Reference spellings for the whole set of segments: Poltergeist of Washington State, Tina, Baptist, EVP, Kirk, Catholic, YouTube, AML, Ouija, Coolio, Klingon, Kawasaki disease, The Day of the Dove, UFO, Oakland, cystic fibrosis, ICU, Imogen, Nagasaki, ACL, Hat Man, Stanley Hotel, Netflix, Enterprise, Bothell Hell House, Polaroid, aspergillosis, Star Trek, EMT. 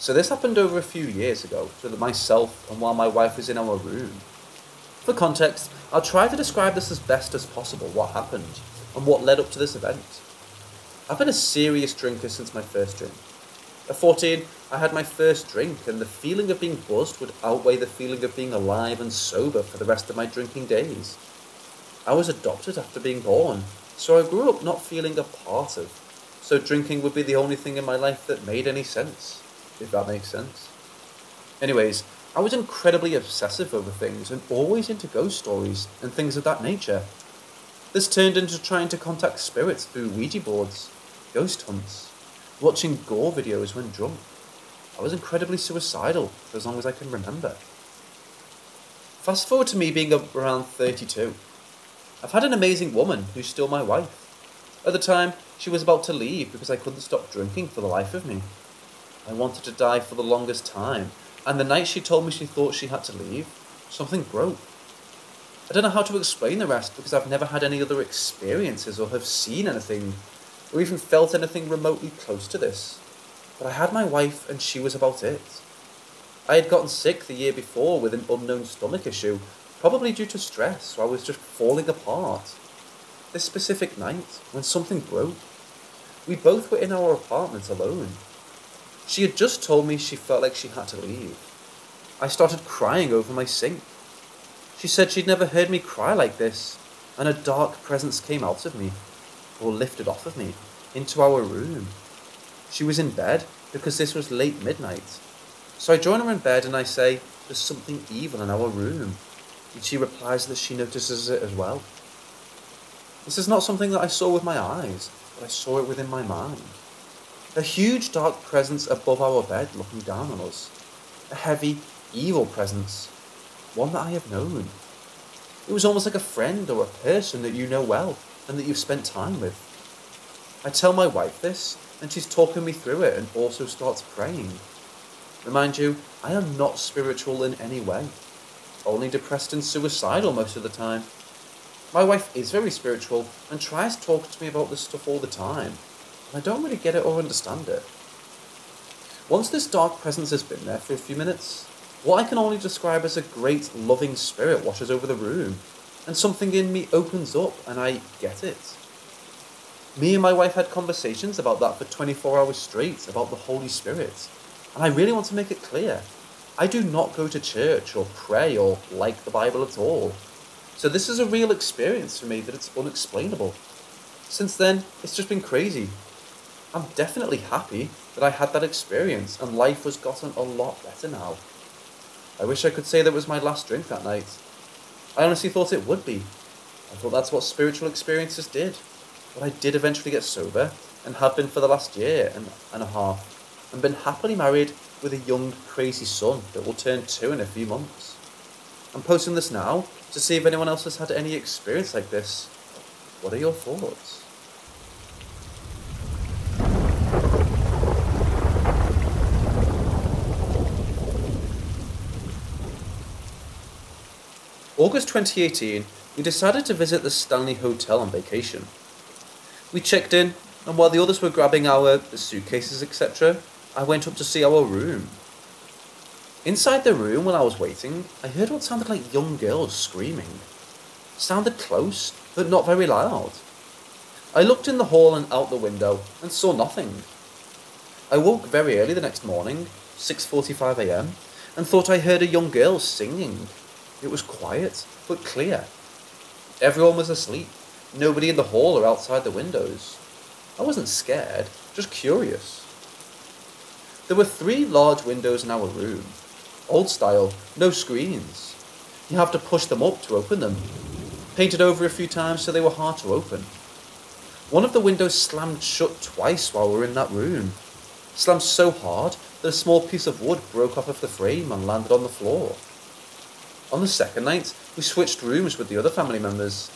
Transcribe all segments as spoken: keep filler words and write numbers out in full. So this happened over a few years ago to myself and while my wife was in our room. For context, I'll try to describe this as best as possible, what happened and what led up to this event. I've been a serious drinker since my first drink. At fourteen, I had my first drink, and the feeling of being buzzed would outweigh the feeling of being alive and sober for the rest of my drinking days. I was adopted after being born, so I grew up not feeling a part of, so drinking would be the only thing in my life that made any sense, if that makes sense. Anyways, I was incredibly obsessive over things and always into ghost stories and things of that nature. This turned into trying to contact spirits through Ouija boards, ghost hunts, watching gore videos when drunk. I was incredibly suicidal for as long as I can remember. Fast forward to me being around thirty-two. I've had an amazing woman who's still my wife. At the time, she was about to leave because I couldn't stop drinking for the life of me. I wanted to die for the longest time, and the night she told me she thought she had to leave, something broke. I don't know how to explain the rest because I've never had any other experiences or have seen anything or even felt anything remotely close to this. But I had my wife and she was about it. I had gotten sick the year before with an unknown stomach issue, probably due to stress, so I was just falling apart. This specific night, when something broke, we both were in our apartment alone. She had just told me she felt like she had to leave. I started crying over my sink. She said she'd never heard me cry like this, and a dark presence came out of me, or lifted off of me, into our room. She was in bed, because this was late midnight. So I join her in bed and I say, "There's something evil in our room." And she replies that she notices it as well. This is not something that I saw with my eyes, but I saw it within my mind. A huge dark presence above our bed looking down on us. A heavy, evil presence. One that I have known. It was almost like a friend or a person that you know well, and that you've spent time with. I tell my wife this, and she's talking me through it and also starts praying. Remind you, I am not spiritual in any way, only depressed and suicidal most of the time. My wife is very spiritual and tries to talk to me about this stuff all the time, and I don't really get it or understand it. Once this dark presence has been there for a few minutes, what I can only describe as a great loving spirit washes over the room, and something in me opens up and I get it. Me and my wife had conversations about that for twenty-four hours straight, about the Holy Spirit, and I really want to make it clear. I do not go to church or pray or like the Bible at all, so this is a real experience for me that it's unexplainable. Since then, it's just been crazy. I'm definitely happy that I had that experience and life has gotten a lot better now. I wish I could say that was my last drink that night. I honestly thought it would be. I thought that's what spiritual experiences did. But I did eventually get sober, and have been for the last year and, and a half, and been happily married with a young, crazy son that will turn two in a few months. I'm posting this now to see if anyone else has had any experience like this. What are your thoughts? August twenty eighteen, we decided to visit the Stanley Hotel on vacation. We checked in, and while the others were grabbing our suitcases, et cetera, I went up to see our room. Inside the room, while I was waiting, I heard what sounded like young girls screaming. Sounded close, but not very loud. I looked in the hall and out the window, and saw nothing. I woke very early the next morning, six forty-five a m, and thought I heard a young girl singing. It was quiet, but clear. Everyone was asleep, nobody in the hall or outside the windows. I wasn't scared, just curious. There were three large windows in our room. Old style, no screens. You have to push them up to open them. Painted over a few times so they were hard to open. One of the windows slammed shut twice while we were in that room. Slammed so hard that a small piece of wood broke off of the frame and landed on the floor. On the second night, we switched rooms with the other family members.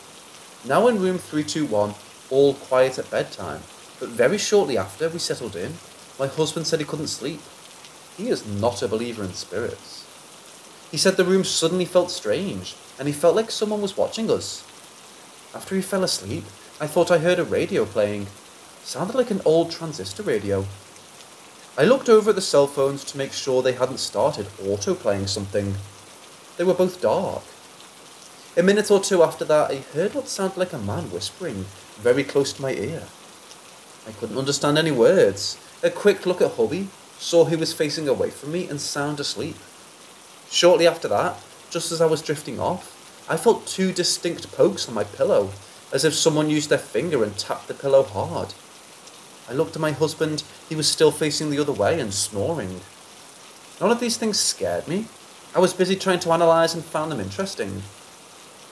Now in room three two one, all quiet at bedtime, but very shortly after we settled in, my husband said he couldn't sleep. He is not a believer in spirits. He said the room suddenly felt strange, and he felt like someone was watching us. After he fell asleep, I thought I heard a radio playing. Sounded like an old transistor radio. I looked over at the cell phones to make sure they hadn't started auto-playing something. They were both dark. A minute or two after that, I heard what sounded like a man whispering, very close to my ear. I couldn't understand any words. A quick look at Hubby, saw he was facing away from me and sound asleep. Shortly after that, just as I was drifting off, I felt two distinct pokes on my pillow, as if someone used their finger and tapped the pillow hard. I looked at my husband, he was still facing the other way and snoring. None of these things scared me. I was busy trying to analyse and found them interesting.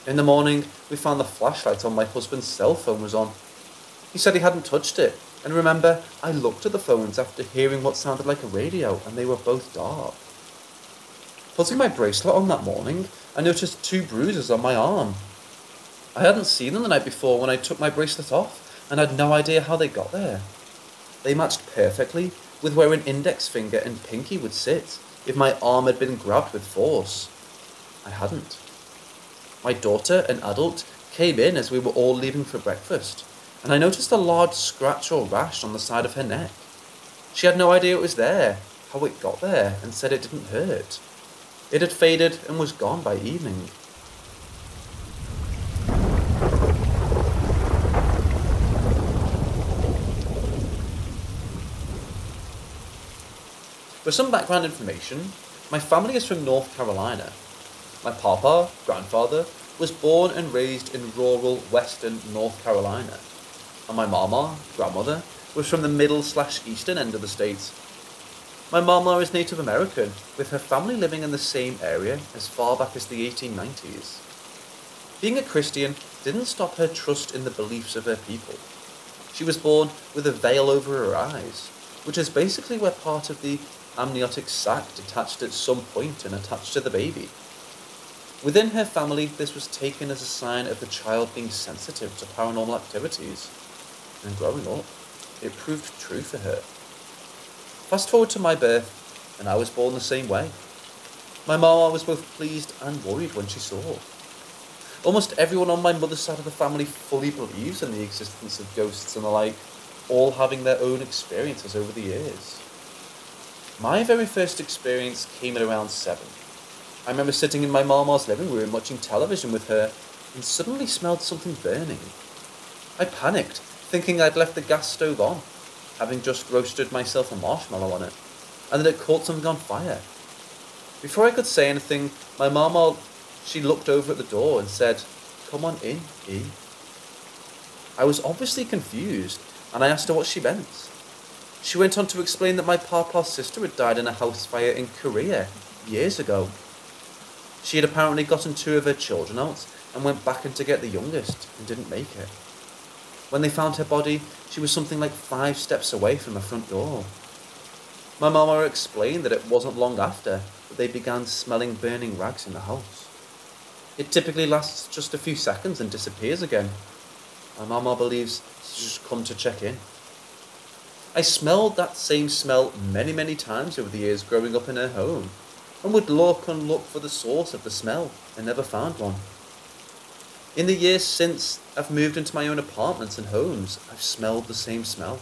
In the morning, we found the flashlight on my husband's cell phone was on. He said he hadn't touched it, and remember, I looked at the phones after hearing what sounded like a radio, and they were both dark. Putting my bracelet on that morning, I noticed two bruises on my arm. I hadn't seen them the night before when I took my bracelet off, and had no idea how they got there. They matched perfectly with where an index finger and pinky would sit, if my arm had been grabbed with force. I hadn't. My daughter, an adult, came in as we were all leaving for breakfast, and I noticed a large scratch or rash on the side of her neck. She had no idea it was there, how it got there, and said it didn't hurt. It had faded and was gone by evening. For some background information, my family is from North Carolina. My papa, grandfather, was born and raised in rural western North Carolina, and my mama, grandmother, was from the middle slash eastern end of the state. My mama is Native American, with her family living in the same area as far back as the eighteen nineties. Being a Christian didn't stop her trust in the beliefs of her people. She was born with a veil over her eyes, which is basically where part of the amniotic sac detached at some point and attached to the baby. Within her family, this was taken as a sign of the child being sensitive to paranormal activities, and growing up, it proved true for her. Fast forward to my birth, and I was born the same way. My mama was both pleased and worried when she saw. Almost everyone on my mother's side of the family fully believes in the existence of ghosts and the like, all having their own experiences over the years. My very first experience came at around seven. I remember sitting in my mama's living room watching television with her and suddenly smelled something burning. I panicked, thinking I'd left the gas stove on, having just roasted myself a marshmallow on it, and that it caught something on fire. Before I could say anything, my mama, she looked over at the door and said, "Come on in, E." I was obviously confused, and I asked her what she meant. She went on to explain that my papa's sister had died in a house fire in Korea years ago. She had apparently gotten two of her children out and went back in to get the youngest and didn't make it. When they found her body, she was something like five steps away from her front door. My mama explained that it wasn't long after that they began smelling burning rags in the house. It typically lasts just a few seconds and disappears again. My mama believes she's just come to check in. I smelled that same smell many, many times over the years growing up in her home, and would look and look for the source of the smell, and never found one. In the years since I've moved into my own apartments and homes, I've smelled the same smell.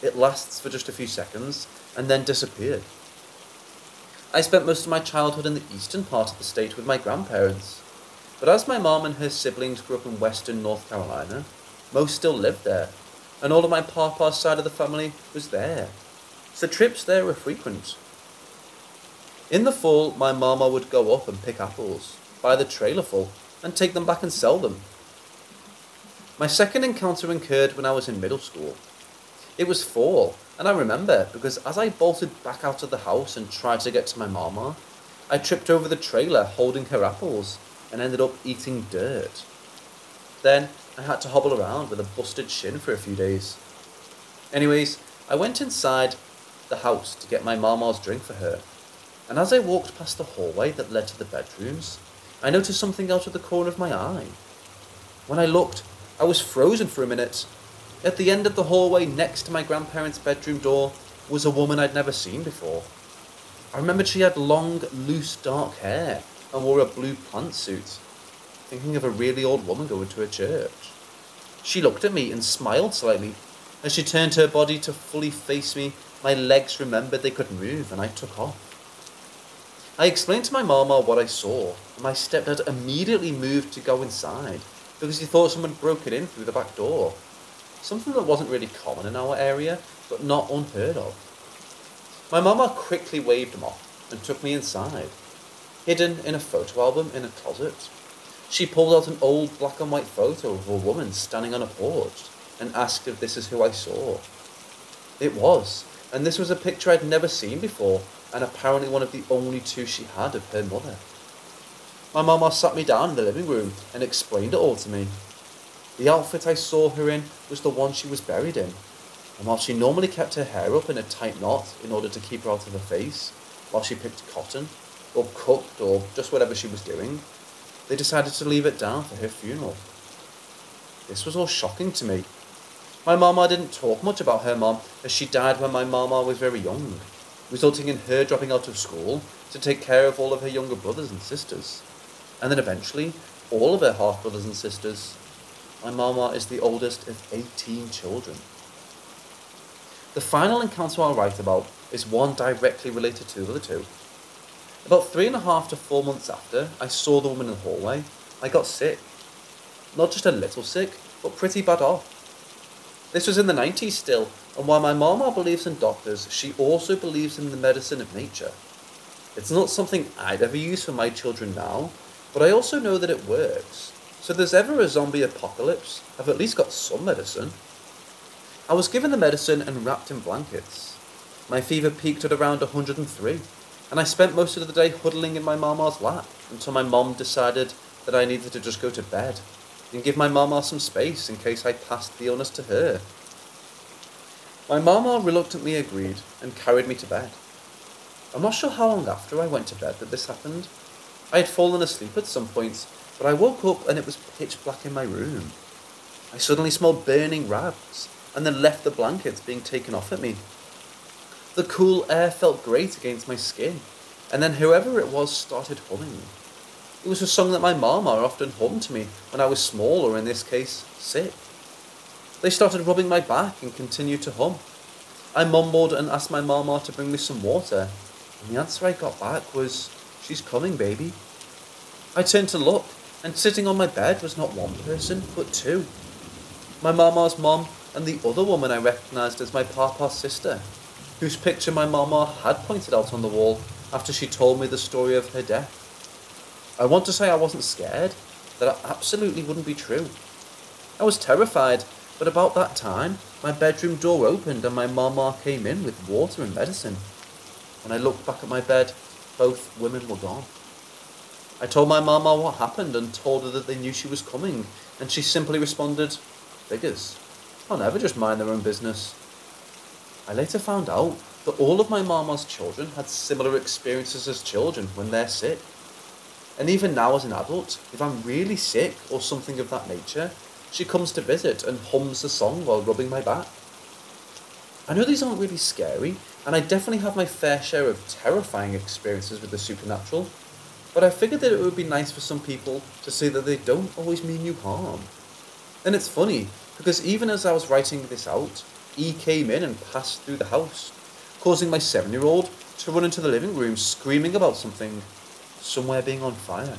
It lasts for just a few seconds, and then disappeared. I spent most of my childhood in the eastern part of the state with my grandparents, but as my mom and her siblings grew up in western North Carolina, most still lived there, and all of my papa's side of the family was there, so trips there were frequent. In the fall, my mama would go up and pick apples, buy the trailer full, and take them back and sell them. My second encounter occurred when I was in middle school. It was fall, and I remember, because as I bolted back out of the house and tried to get to my mama, I tripped over the trailer holding her apples, and ended up eating dirt. Then, I had to hobble around with a busted shin for a few days. Anyways, I went inside the house to get my mama's drink for her, and as I walked past the hallway that led to the bedrooms, I noticed something out of the corner of my eye. When I looked, I was frozen for a minute. At the end of the hallway next to my grandparents' bedroom door was a woman I'd never seen before. I remembered she had long, loose, dark hair and wore a blue pantsuit, thinking of a really old woman going to a church. She looked at me and smiled slightly, As she turned her body to fully face me, my legs remembered they could move, and I took off. I explained to my mama what I saw, and my stepdad immediately moved to go inside, because he thought someone broke it in through the back door. Something that wasn't really common in our area, but not unheard of. My mama quickly waved him off, and took me inside, hidden in a photo album in a closet. She pulled out an old black and white photo of a woman standing on a porch, and asked if this is who I saw. It was, and this was a picture I'd never seen before, and apparently one of the only two she had of her mother. My mama sat me down in the living room and explained it all to me. The outfit I saw her in was the one she was buried in, and while she normally kept her hair up in a tight knot in order to keep her out of her face, while she picked cotton, or cooked, or just whatever she was doing, they decided to leave it down for her funeral. This was all shocking to me. My mama didn't talk much about her mom, as she died when my mama was very young, resulting in her dropping out of school to take care of all of her younger brothers and sisters, and then eventually all of her half-brothers and sisters. My mama is the oldest of eighteen children. The final encounter I'll write about is one directly related to the other two. About three and a half to four months after I saw the woman in the hallway, I got sick. Not just a little sick, but pretty bad off. This was in the nineties still, and while my mama believes in doctors, she also believes in the medicine of nature. It's not something I'd ever use for my children now, but I also know that it works, so if there's ever a zombie apocalypse, I've at least got some medicine. I was given the medicine and wrapped in blankets. My fever peaked at around one hundred and three, and I spent most of the day huddling in my mama's lap until my mom decided that I needed to just go to bed and give my mama some space in case I passed the illness to her. My mama reluctantly agreed and carried me to bed. I'm not sure how long after I went to bed that this happened. I had fallen asleep at some points, but I woke up and it was pitch black in my room. I suddenly smelled burning rags, and then left the blankets being taken off at me. The cool air felt great against my skin, and then whoever it was started humming. It was a song that my mama often hummed to me when I was small, or in this case, sick. They started rubbing my back and continued to hum. I mumbled and asked my mama to bring me some water, and the answer I got back was, "She's coming, baby." I turned to look, and sitting on my bed was not one person, but two. My mama's mom and the other woman I recognised as my papa's sister, whose picture my mama had pointed out on the wall after she told me the story of her death. I want to say I wasn't scared, that absolutely wouldn't be true. I was terrified, but about that time, my bedroom door opened and my mama came in with water and medicine. When I looked back at my bed, both women were gone. I told my mama what happened and told her that they knew she was coming, and she simply responded, "Figures, I'll never just mind their own business." I later found out that all of my mama's children had similar experiences as children when they're sick. And even now as an adult, if I'm really sick or something of that nature, she comes to visit and hums a song while rubbing my back. I know these aren't really scary, and I definitely have my fair share of terrifying experiences with the supernatural, but I figured that it would be nice for some people to see that they don't always mean you harm. And it's funny, because even as I was writing this out, E came in and passed through the house, causing my seven-year-old to run into the living room screaming about something, somewhere being on fire.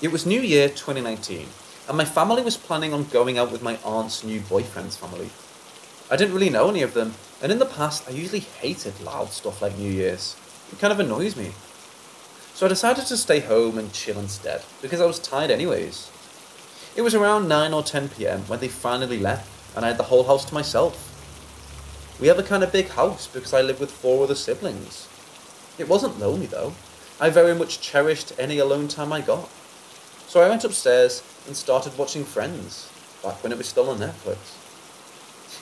It was New Year twenty nineteen, and my family was planning on going out with my aunt's new boyfriend's family. I didn't really know any of them, and in the past I usually hated loud stuff like New Year's. It kind of annoys me. So I decided to stay home and chill instead, because I was tired anyways. It was around nine or ten p m when they finally left, and I had the whole house to myself. We have a kind of big house because I live with four other siblings. It wasn't lonely though. I very much cherished any alone time I got. So I went upstairs and started watching Friends, back when it was still on Netflix.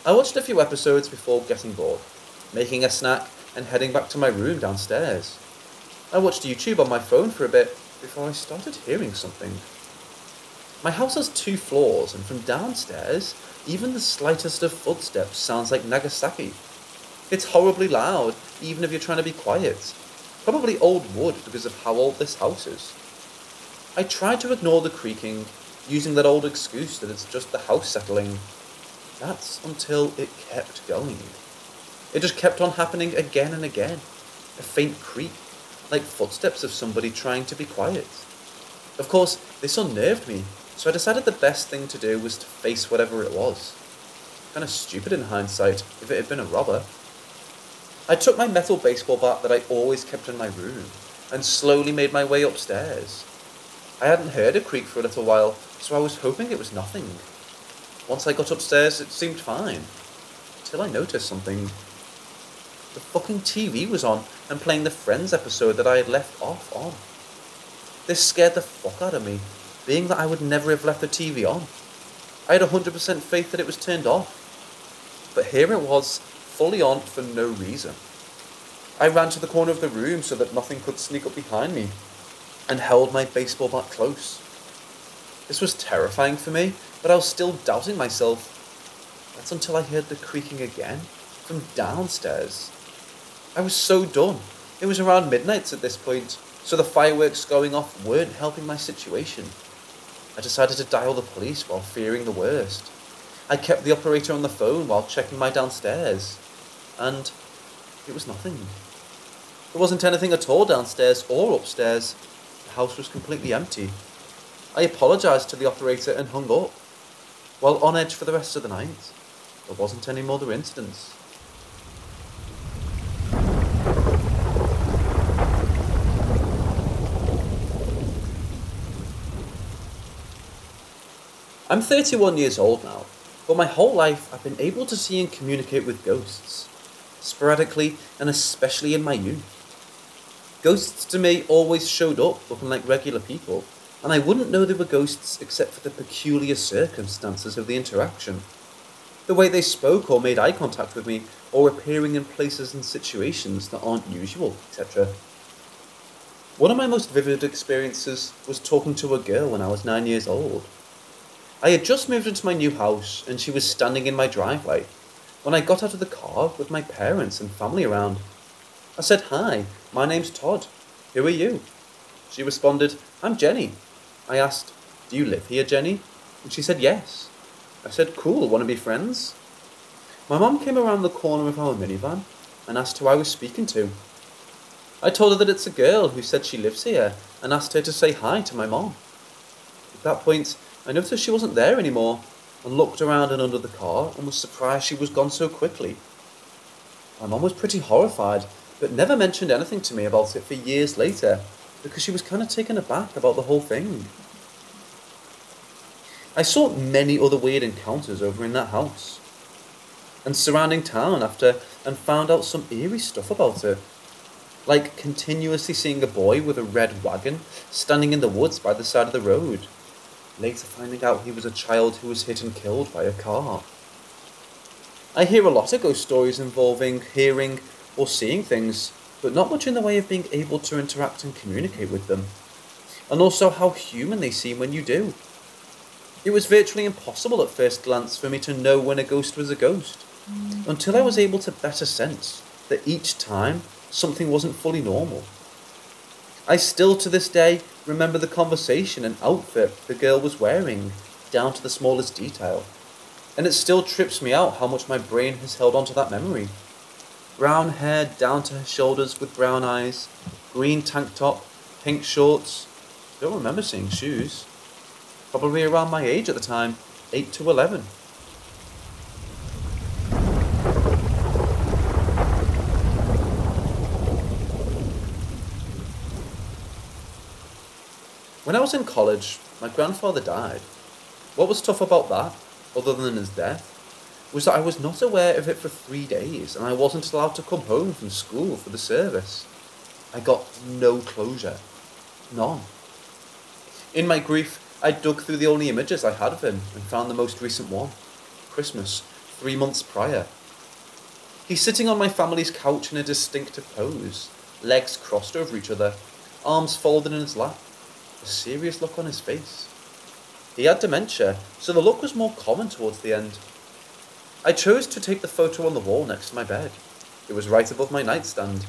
I watched a few episodes before getting bored, making a snack and heading back to my room downstairs. I watched YouTube on my phone for a bit before I started hearing something. My house has two floors, and from downstairs, even the slightest of footsteps sounds like Nagasaki. It's horribly loud, even if you're trying to be quiet, probably old wood because of how old this house is. I tried to ignore the creaking, using that old excuse that it's just the house settling. That's until it kept going. It just kept on happening again and again. A faint creak, like footsteps of somebody trying to be quiet. Of course, this unnerved me, so I decided the best thing to do was to face whatever it was. Kind of stupid in hindsight, if it had been a robber. I took my metal baseball bat that I always kept in my room, and slowly made my way upstairs. I hadn't heard a creak for a little while, so I was hoping it was nothing. Once I got upstairs, it seemed fine. Till I noticed something. The fucking T V was on, and playing the Friends episode that I had left off on. This scared the fuck out of me, being that I would never have left the T V on. I had one hundred percent faith that it was turned off. But here it was, fully on for no reason. I ran to the corner of the room so that nothing could sneak up behind me, and held my baseball bat close. This was terrifying for me, but I was still doubting myself. That's until I heard the creaking again, from downstairs. I was so done. It was around midnight at this point, so the fireworks going off weren't helping my situation. I decided to dial the police while fearing the worst. I kept the operator on the phone while checking my downstairs, and it was nothing. There wasn't anything at all downstairs or upstairs. The house was completely empty. I apologised to the operator and hung up, while on edge for the rest of the night. There wasn't any more incidents. I'm thirty-one years old now, but my whole life I've been able to see and communicate with ghosts, sporadically and especially in my youth. Ghosts to me always showed up looking like regular people, and I wouldn't know they were ghosts except for the peculiar circumstances of the interaction. The way they spoke or made eye contact with me, or appearing in places and situations that aren't usual, et cetera. One of my most vivid experiences was talking to a girl when I was nine years old. I had just moved into my new house and she was standing in my driveway when I got out of the car with my parents and family around. I said, "Hi, my name's Todd. Who are you?" She responded, "I'm Jenny." I asked, "Do you live here, Jenny?" And she said, "Yes." I said, "Cool, want to be friends?" My mum came around the corner of our minivan and asked who I was speaking to. I told her that it's a girl who said she lives here and asked her to say hi to my mum. At that point, I noticed she wasn't there anymore and looked around and under the car and was surprised she was gone so quickly. My mum was pretty horrified, but never mentioned anything to me about it for years later, because she was kind of taken aback about the whole thing. I saw many other weird encounters over in that house, and surrounding town after, and found out some eerie stuff about it, like continuously seeing a boy with a red wagon standing in the woods by the side of the road, later finding out he was a child who was hit and killed by a car. I hear a lot of ghost stories involving hearing or seeing things, but not much in the way of being able to interact and communicate with them, and also how human they seem when you do. It was virtually impossible at first glance for me to know when a ghost was a ghost, until I was able to better sense that each time something wasn't fully normal. I still to this day remember the conversation and outfit the girl was wearing, down to the smallest detail, and it still trips me out how much my brain has held onto that memory. Brown hair down to her shoulders with brown eyes, green tank top, pink shorts. I don't remember seeing shoes. Probably around my age at the time, eight to eleven. When I was in college, my grandfather died. What was tough about that, other than his death, was that I was not aware of it for three days and I wasn't allowed to come home from school for the service. I got no closure. None. In my grief, I dug through the only images I had of him and found the most recent one. Christmas, three months prior. He's sitting on my family's couch in a distinctive pose, legs crossed over each other, arms folded in his lap, a serious look on his face. He had dementia, so the look was more common towards the end. I chose to take the photo on the wall next to my bed. It was right above my nightstand.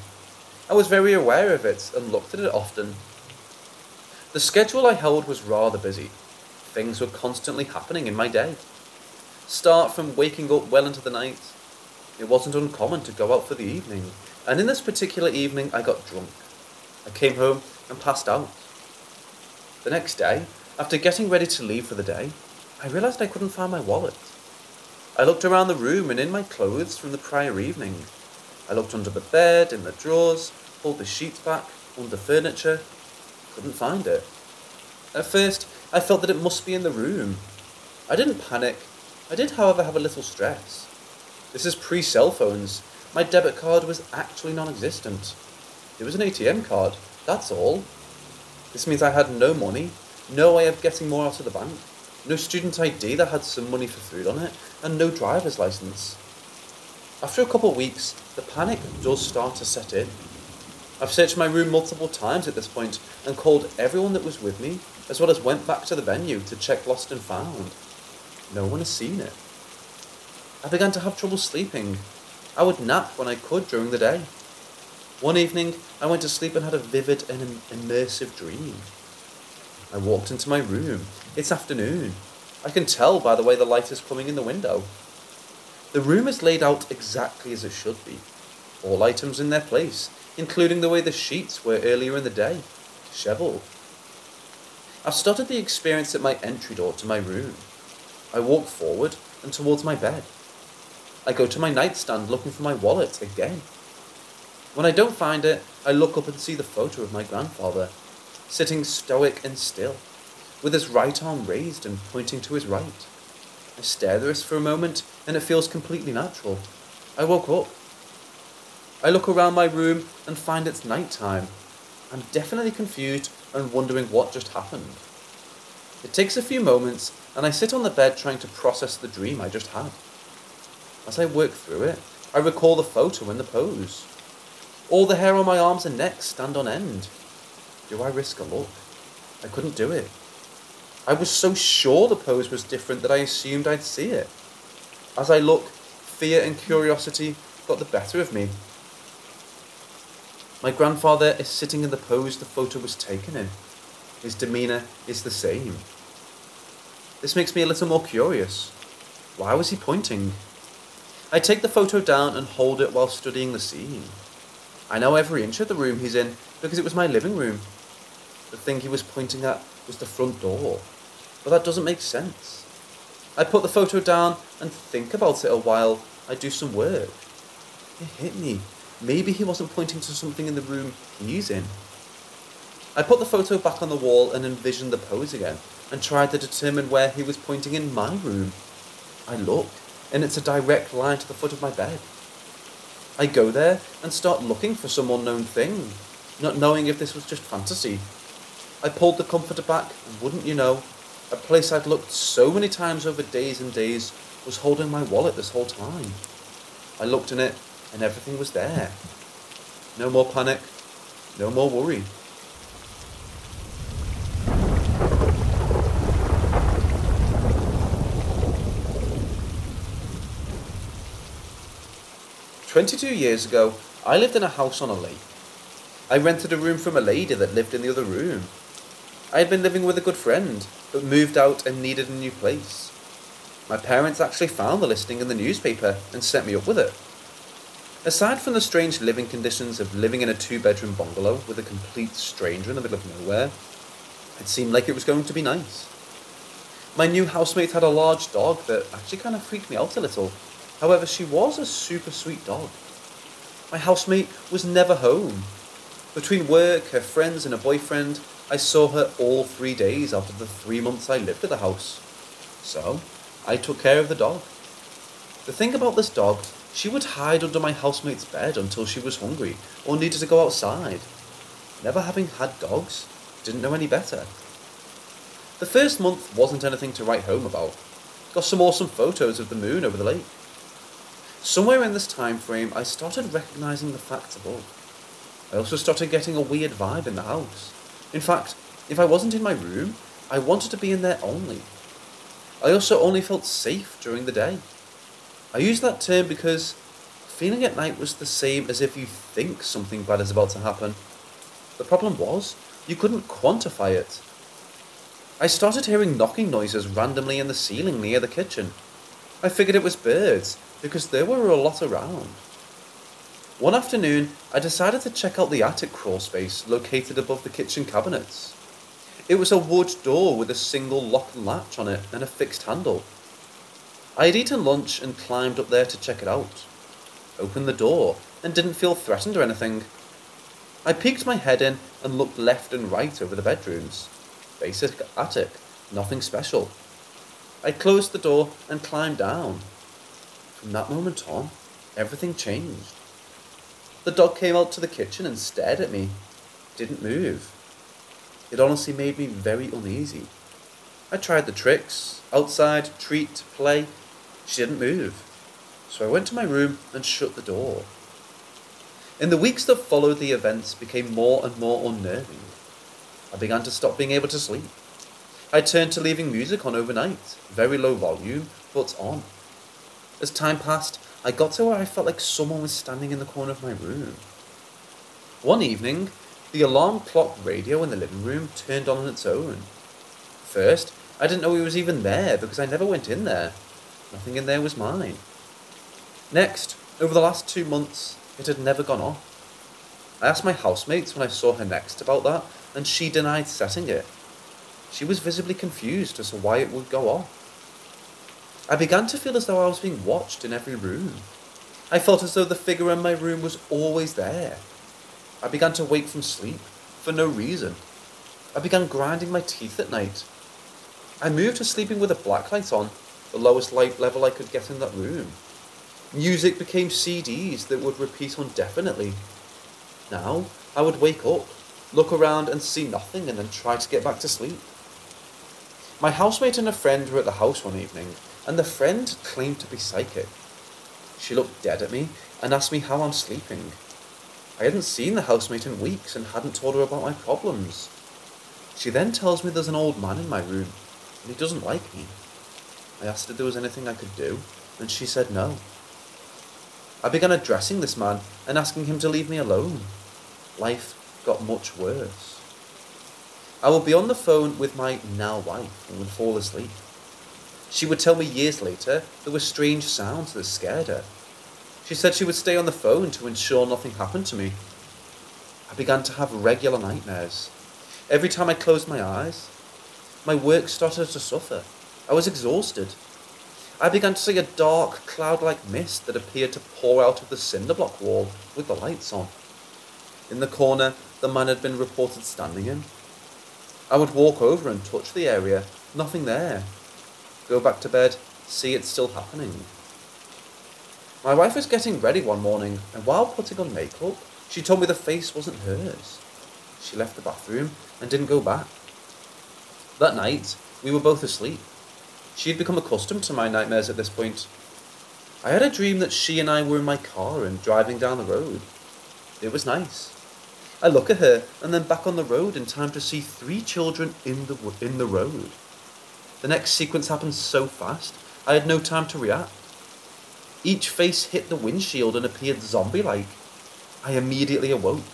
I was very aware of it and looked at it often. The schedule I held was rather busy. Things were constantly happening in my day. Start from waking up well into the night. It wasn't uncommon to go out for the evening, and in this particular evening I got drunk. I came home and passed out. The next day, after getting ready to leave for the day, I realised I couldn't find my wallet. I looked around the room and in my clothes from the prior evening. I looked under the bed, in the drawers, pulled the sheets back, under furniture. Couldn't find it. At first, I felt that it must be in the room. I didn't panic. I did, however, have a little stress. This is pre-cell phones. My debit card was actually non-existent. It was an A T M card, that's all. This means I had no money, no way of getting more out of the bank, no student I D that had some money for food on it, and no driver's license. After a couple of weeks, the panic does start to set in. I've searched my room multiple times at this point and called everyone that was with me, as well as went back to the venue to check lost and found. No one has seen it. I began to have trouble sleeping. I would nap when I could during the day. One evening, I went to sleep and had a vivid and immersive dream. I walked into my room. It's afternoon. I can tell by the way the light is coming in the window. The room is laid out exactly as it should be. All items in their place, including the way the sheets were earlier in the day. Disheveled. I've started the experience at my entry door to my room. I walk forward and towards my bed. I go to my nightstand looking for my wallet again. When I don't find it, I look up and see the photo of my grandfather, sitting stoic and still, with his right arm raised and pointing to his right. I stare at this for a moment and it feels completely natural. I woke up. I look around my room and find it's nighttime. I'm definitely confused and wondering what just happened. It takes a few moments and I sit on the bed trying to process the dream I just had. As I work through it, I recall the photo and the pose. All the hair on my arms and neck stand on end. Do I risk a look? I couldn't do it. I was so sure the pose was different that I assumed I'd see it. As I look, fear and curiosity got the better of me. My grandfather is sitting in the pose the photo was taken in. His demeanour is the same. This makes me a little more curious. Why was he pointing? I take the photo down and hold it while studying the scene. I know every inch of the room he's in because it was my living room. The thing he was pointing at was the front door, but that doesn't make sense. I put the photo down and think about it a while. I do some work. It hit me. Maybe he wasn't pointing to something in the room he's in. I put the photo back on the wall and envisioned the pose again, and tried to determine where he was pointing in my room. I look, and it's a direct line to the foot of my bed. I go there and start looking for some unknown thing, not knowing if this was just fantasy. I pulled the comforter back, and wouldn't you know, a place I'd looked so many times over days and days was holding my wallet this whole time. I looked in it, and everything was there. No more panic, no more worry. twenty-two years ago, I lived in a house on a lake. I rented a room from a lady that lived in the other room. I had been living with a good friend, but moved out and needed a new place. My parents actually found the listing in the newspaper and set me up with it. Aside from the strange living conditions of living in a two-bedroom bungalow with a complete stranger in the middle of nowhere, it seemed like it was going to be nice. My new housemate had a large dog that actually kind of freaked me out a little. However, she was a super sweet dog. My housemate was never home. Between work, her friends and her boyfriend, I saw her all three days out of the three months I lived at the house. So, I took care of the dog. The thing about this dog, she would hide under my housemate's bed until she was hungry or needed to go outside. Never having had dogs, didn't know any better. The first month wasn't anything to write home about. Got some awesome photos of the moon over the lake. Somewhere in this time frame, I started recognising the facts above. I also started getting a weird vibe in the house. In fact, if I wasn't in my room, I wanted to be in there only. I also only felt safe during the day. I use that term because feeling at night was the same as if you think something bad is about to happen. The problem was, you couldn't quantify it. I started hearing knocking noises randomly in the ceiling near the kitchen. I figured it was birds, because there were a lot around. One afternoon, I decided to check out the attic crawlspace located above the kitchen cabinets. It was a wood door with a single lock and latch on it and a fixed handle. I had eaten lunch and climbed up there to check it out. Opened the door and didn't feel threatened or anything. I peeked my head in and looked left and right over the bedrooms. Basic attic, nothing special. I closed the door and climbed down. From that moment on, everything changed. The dog came out to the kitchen and stared at me. Didn't move. It honestly made me very uneasy. I tried the tricks, outside, treat, play. She didn't move. So I went to my room and shut the door. In the weeks that followed, the events became more and more unnerving. I began to stop being able to sleep. I turned to leaving music on overnight, very low volume, but on. As time passed, I got to where I felt like someone was standing in the corner of my room. One evening, the alarm clock radio in the living room turned on on its own. First, I didn't know it was even there because I never went in there. Nothing in there was mine. Next, over the last two months, it had never gone off. I asked my housemates when I saw her next about that, and she denied setting it. She was visibly confused as to why it would go off. I began to feel as though I was being watched in every room. I felt as though the figure in my room was always there. I began to wake from sleep, for no reason. I began grinding my teeth at night. I moved to sleeping with a black light on, the lowest light level I could get in that room. Music became C Ds that would repeat indefinitely. Now, I would wake up, look around and see nothing and then try to get back to sleep. My housemate and a friend were at the house one evening, and the friend claimed to be psychic. She looked dead at me and asked me how I'm sleeping. I hadn't seen the housemate in weeks and hadn't told her about my problems. She then tells me there's an old man in my room, and he doesn't like me. I asked if there was anything I could do, and she said no. I began addressing this man and asking him to leave me alone. Life got much worse. I would be on the phone with my now wife and would fall asleep. She would tell me years later there were strange sounds that scared her. She said she would stay on the phone to ensure nothing happened to me. I began to have regular nightmares. Every time I closed my eyes, my work started to suffer. I was exhausted. I began to see a dark, cloud-like mist that appeared to pour out of the cinder block wall with the lights on. In the corner, the man had been reported standing in. I would walk over and touch the area, nothing there. Go back to bed, see it's still happening. My wife was getting ready one morning, and while putting on makeup, she told me the face wasn't hers. She left the bathroom and didn't go back. That night, we were both asleep. She had become accustomed to my nightmares at this point. I had a dream that she and I were in my car and driving down the road. It was nice. I look at her and then back on the road in time to see three children in the, in the road. The next sequence happened so fast, I had no time to react. Each face hit the windshield and appeared zombie-like. I immediately awoke.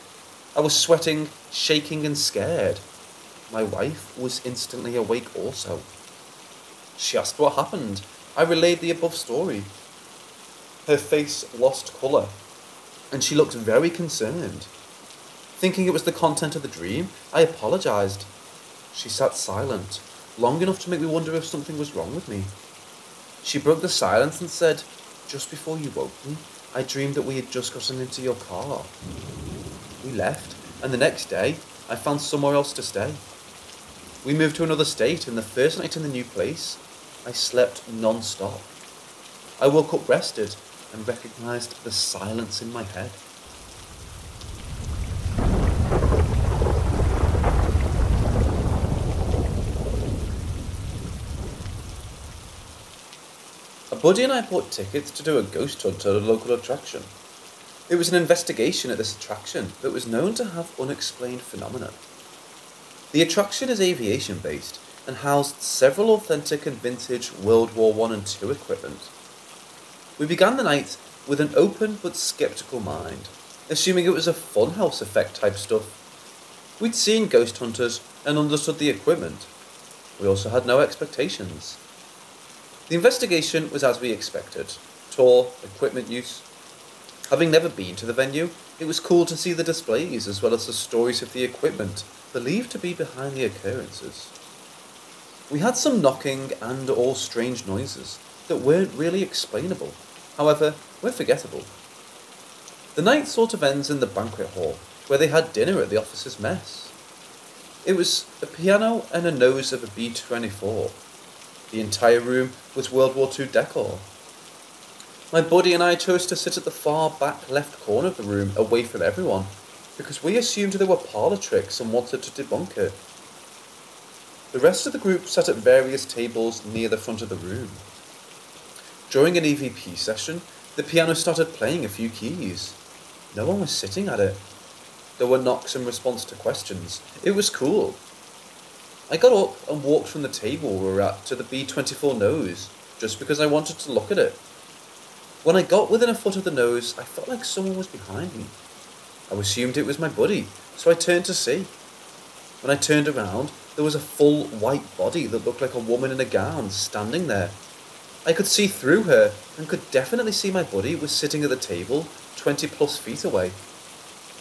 I was sweating, shaking and scared. My wife was instantly awake also. She asked what happened. I relayed the above story. Her face lost colour, and she looked very concerned. Thinking it was the content of the dream, I apologised. She sat silent, long enough to make me wonder if something was wrong with me. She broke the silence and said, "Just before you woke me, I dreamed that we had just gotten into your car." We left, and the next day, I found somewhere else to stay. We moved to another state, and the first night in the new place, I slept non-stop. I woke up rested and recognised the silence in my head. Buddy and I bought tickets to do a ghost hunt at a local attraction. It was an investigation at this attraction that was known to have unexplained phenomena. The attraction is aviation based and housed several authentic and vintage World War One and Two equipment. We began the night with an open but sceptical mind, assuming it was a funhouse effect type stuff. We'd seen ghost hunters and understood the equipment. We also had no expectations. The investigation was as we expected. Tour, equipment use. Having never been to the venue, it was cool to see the displays as well as the stories of the equipment believed to be behind the occurrences. We had some knocking and or strange noises that weren't really explainable, however, were forgettable. The night sort of ends in the banquet hall, where they had dinner at the officers' mess. It was a piano and a nose of a B twenty-four. The entire room was World War Two decor. My buddy and I chose to sit at the far back left corner of the room, away from everyone, because we assumed there were parlour tricks and wanted to debunk it. The rest of the group sat at various tables near the front of the room. During an E V P session, the piano started playing a few keys. No one was sitting at it. There were knocks in response to questions. It was cool. I got up and walked from the table we were at to the B twenty-four nose, just because I wanted to look at it. When I got within a foot of the nose, I felt like someone was behind me. I assumed it was my buddy, so I turned to see. When I turned around, there was a full white body that looked like a woman in a gown standing there. I could see through her, and could definitely see my buddy was sitting at the table, twenty plus feet away.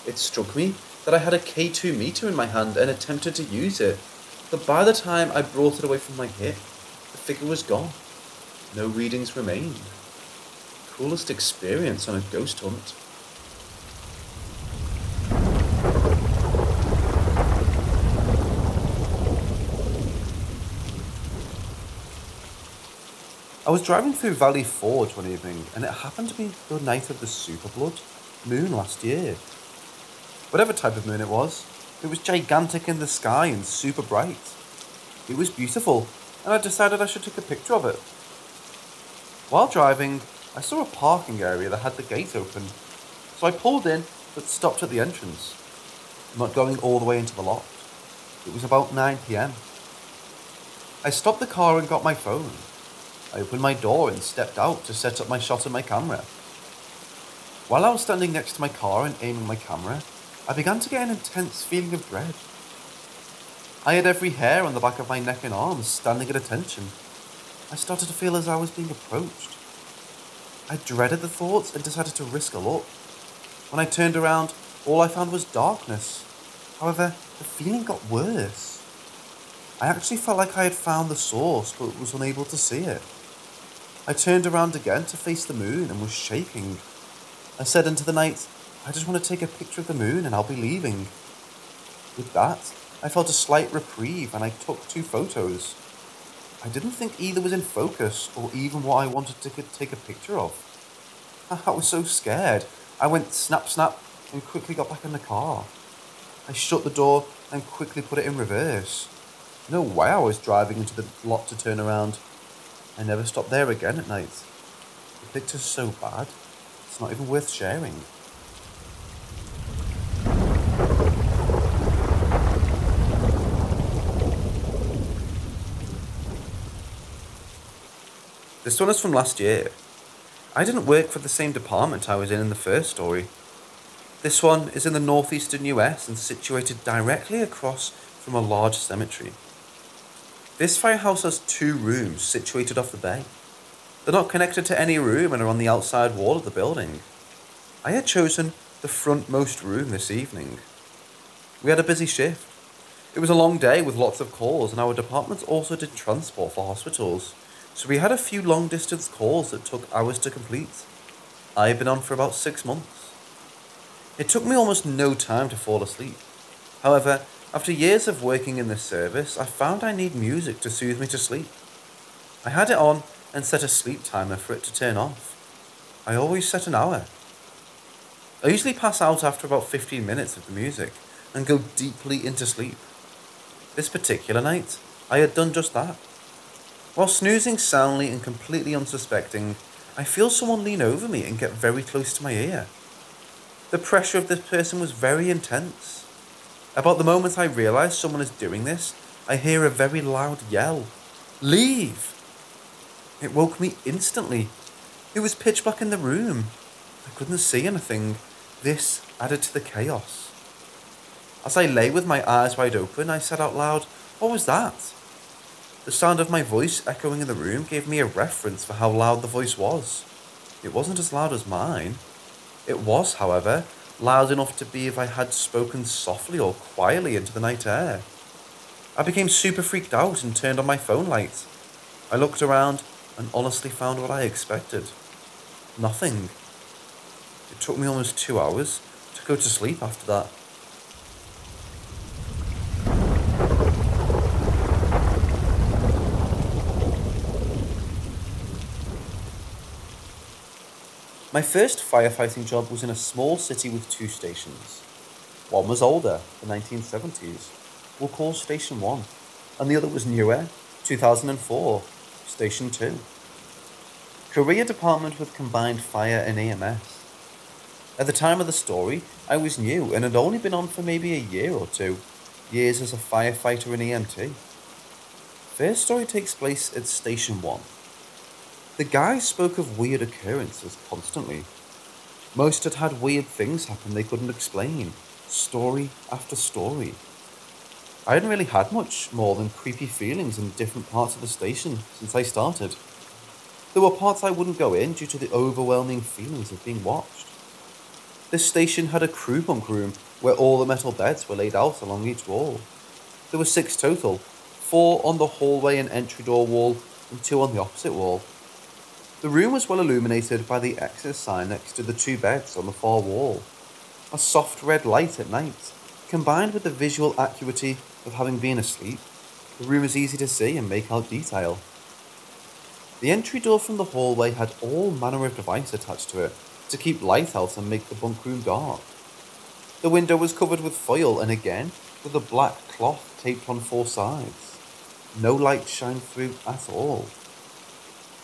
It struck me that I had a K two meter in my hand and attempted to use it, but by the time I brought it away from my hip, the figure was gone. No readings remained. Coolest experience on a ghost hunt. I was driving through Valley Forge one evening, and it happened to be the night of the Superblood moon last year. Whatever type of moon it was, it was gigantic in the sky and super bright. It was beautiful, and I decided I should take a picture of it. While driving, I saw a parking area that had the gate open, so I pulled in but stopped at the entrance, not going all the way into the lot. It was about nine p m. I stopped the car and got my phone. I opened my door and stepped out to set up my shot and my camera. While I was standing next to my car and aiming my camera, I began to get an intense feeling of dread. I had every hair on the back of my neck and arms standing at attention. I started to feel as I was being approached. I dreaded the thoughts and decided to risk a look. When I turned around, all I found was darkness. However, the feeling got worse. I actually felt like I had found the source, but was unable to see it. I turned around again to face the moon and was shaking. I said into the night, "I just want to take a picture of the moon and I'll be leaving." With that, I felt a slight reprieve and I took two photos. I didn't think either was in focus, or even what I wanted to take a picture of. I was so scared. I went snap snap and quickly got back in the car. I shut the door and quickly put it in reverse. No way I was driving into the lot to turn around. I never stopped there again at night. The picture's so bad, it's not even worth sharing. This one is from last year. I didn't work for the same department I was in in the first story. This one is in the northeastern U S and situated directly across from a large cemetery. This firehouse has two rooms situated off the bay. They're not connected to any room and are on the outside wall of the building. I had chosen the frontmost room this evening. We had a busy shift. It was a long day with lots of calls, and our department also did transport for hospitals. So we had a few long-distance calls that took hours to complete. I had been on for about six months. It took me almost no time to fall asleep. However, after years of working in this service, I found I need music to soothe me to sleep. I had it on and set a sleep timer for it to turn off. I always set an hour. I usually pass out after about fifteen minutes of the music and go deeply into sleep. This particular night, I had done just that. While snoozing soundly and completely unsuspecting, I feel someone lean over me and get very close to my ear. The pressure of this person was very intense. About the moment I realise someone is doing this, I hear a very loud yell, "Leave!" It woke me instantly. It was pitch black in the room. I couldn't see anything. This added to the chaos. As I lay with my eyes wide open, I said out loud, "What was that?" The sound of my voice echoing in the room gave me a reference for how loud the voice was. It wasn't as loud as mine. It was, however, loud enough to be if I had spoken softly or quietly into the night air. I became super freaked out and turned on my phone light. I looked around and honestly found what I expected. Nothing. It took me almost two hours to go to sleep after that. My first firefighting job was in a small city with two stations. One was older, the nineteen seventies, we'll call Station one, and the other was newer, two thousand four, Station two. Career department with combined fire and A M S. At the time of the story, I was new and had only been on for maybe a year or two, years as a firefighter and E M T. First story takes place at Station one. The guy spoke of weird occurrences constantly. Most had had weird things happen they couldn't explain, story after story. I hadn't really had much more than creepy feelings in different parts of the station since I started. There were parts I wouldn't go in due to the overwhelming feelings of being watched. This station had a crew bunk room where all the metal beds were laid out along each wall. There were six total, four on the hallway and entry door wall and two on the opposite wall. The room was well illuminated by the exit sign next to the two beds on the far wall. A soft red light at night, combined with the visual acuity of having been asleep, the room is easy to see and make out detail. The entry door from the hallway had all manner of device attached to it to keep light out and make the bunk room dark. The window was covered with foil and again with a black cloth taped on four sides. No light shined through at all.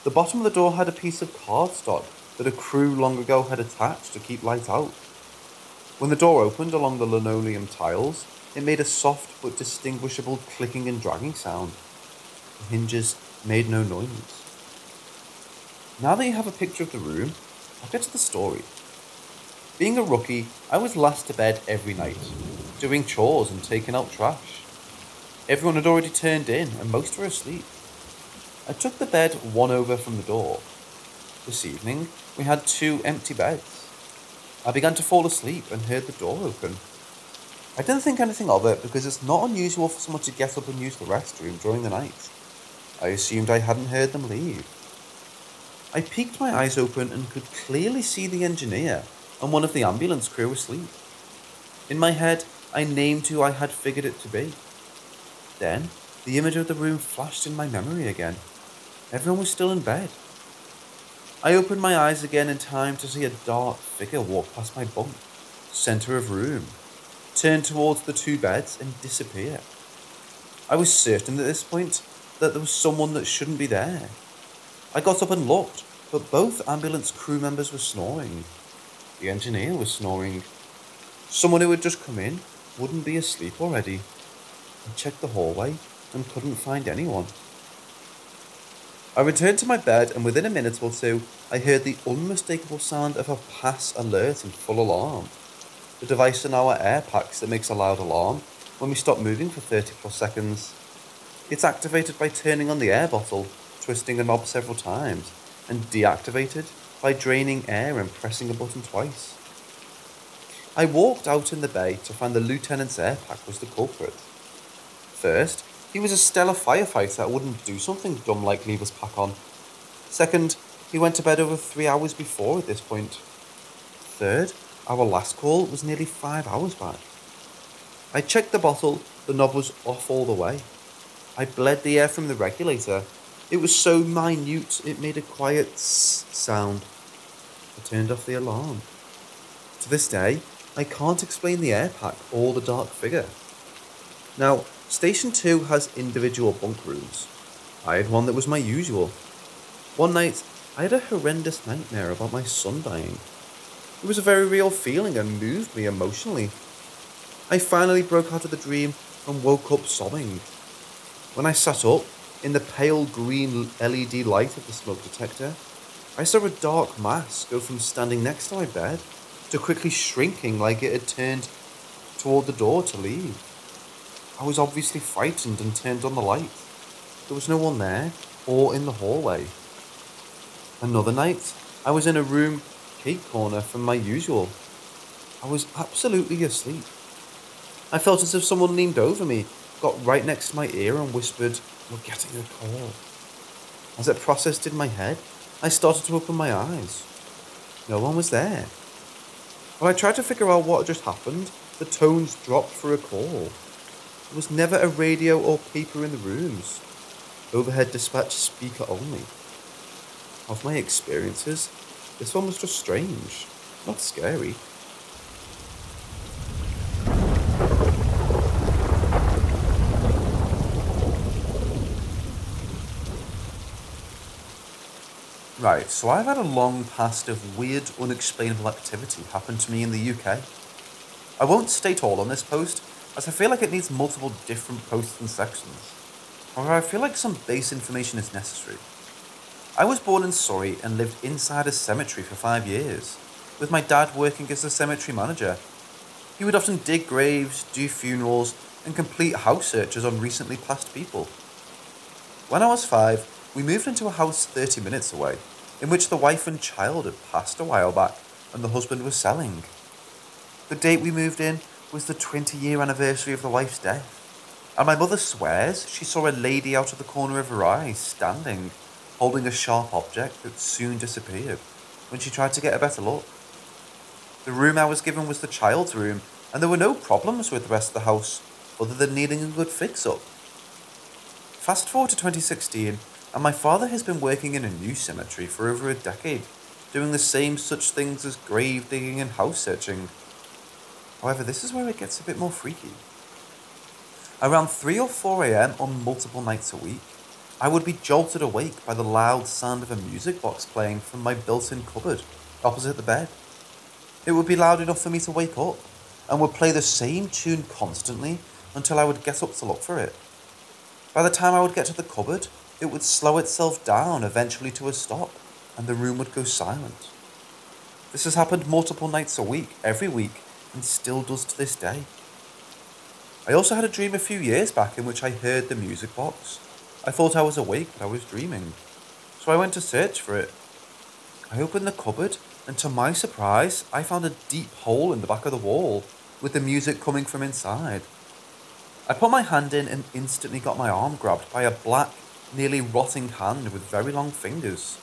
The bottom of the door had a piece of cardstock that a crew long ago had attached to keep light out. When the door opened along the linoleum tiles, it made a soft but distinguishable clicking and dragging sound. The hinges made no noise. Now that you have a picture of the room, I'll get to the story. Being a rookie, I was last to bed every night, doing chores and taking out trash. Everyone had already turned in and most were asleep. I took the bed one over from the door. This evening, we had two empty beds. I began to fall asleep and heard the door open. I didn't think anything of it because it's not unusual for someone to get up and use the restroom during the night. I assumed I hadn't heard them leave. I peeked my eyes open and could clearly see the engineer and one of the ambulance crew asleep. In my head, I named who I had figured it to be. Then, the image of the room flashed in my memory again. Everyone was still in bed. I opened my eyes again in time to see a dark figure walk past my bunk, centre of room, turn towards the two beds and disappear. I was certain at this point that there was someone that shouldn't be there. I got up and looked, but both ambulance crew members were snoring. The engineer was snoring. Someone who had just come in wouldn't be asleep already. I checked the hallway and couldn't find anyone. I returned to my bed and within a minute or two, I heard the unmistakable sound of a pass alert and full alarm. The device in our air packs that makes a loud alarm when we stop moving for thirty plus seconds. It's activated by turning on the air bottle, twisting a knob several times, and deactivated by draining air and pressing a button twice. I walked out in the bay to find the lieutenant's air pack was the culprit. First, he was a stellar firefighter that wouldn't do something dumb like leave his pack on. Second, he went to bed over three hours before at this point. Third, our last call was nearly five hours back. I checked the bottle, the knob was off all the way. I bled the air from the regulator. It was so minute it made a quiet s sound. I turned off the alarm. To this day, I can't explain the air pack or the dark figure. Now, Station two has individual bunk rooms. I had one that was my usual. One night, I had a horrendous nightmare about my son dying. It was a very real feeling and moved me emotionally. I finally broke out of the dream and woke up sobbing. When I sat up, in the pale green L E D light of the smoke detector, I saw a dark mass go from standing next to my bed to quickly shrinking like it had turned toward the door to leave. I was obviously frightened and turned on the light. There was no one there or in the hallway. Another night, I was in a room cake corner from my usual. I was absolutely asleep. I felt as if someone leaned over me, got right next to my ear and whispered, "We're getting a call." As it processed in my head, I started to open my eyes. No one was there. When I tried to figure out what had just happened, the tones dropped for a call. There was never a radio or paper in the rooms. Overhead dispatch speaker only. Of my experiences, this one was just strange, not scary. Right, so I've had a long past of weird, unexplainable activity happen to me in the U K. I won't state all on this post, as I feel like it needs multiple different posts and sections. However, I feel like some base information is necessary. I was born in Surrey and lived inside a cemetery for five years, with my dad working as a cemetery manager. He would often dig graves, do funerals, and complete house searches on recently passed people. When I was five, we moved into a house thirty minutes away, in which the wife and child had passed a while back and the husband was selling. The date we moved in was the twenty year anniversary of the wife's death, and my mother swears she saw a lady out of the corner of her eye standing, holding a sharp object that soon disappeared when she tried to get a better look. The room I was given was the child's room, and there were no problems with the rest of the house other than needing a good fix-up. Fast forward to twenty sixteen, and my father has been working in a new cemetery for over a decade, doing the same such things as grave digging and house searching. However, this is where it gets a bit more freaky. Around three or four a m on multiple nights a week, I would be jolted awake by the loud sound of a music box playing from my built-in cupboard opposite the bed. It would be loud enough for me to wake up, and would play the same tune constantly until I would get up to look for it. By the time I would get to the cupboard, it would slow itself down eventually to a stop, and the room would go silent. This has happened multiple nights a week, every week, and still does to this day. I also had a dream a few years back in which I heard the music box. I thought I was awake, but I was dreaming, so I went to search for it. I opened the cupboard, and to my surprise, I found a deep hole in the back of the wall, with the music coming from inside. I put my hand in and instantly got my arm grabbed by a black, nearly rotting hand with very long fingers,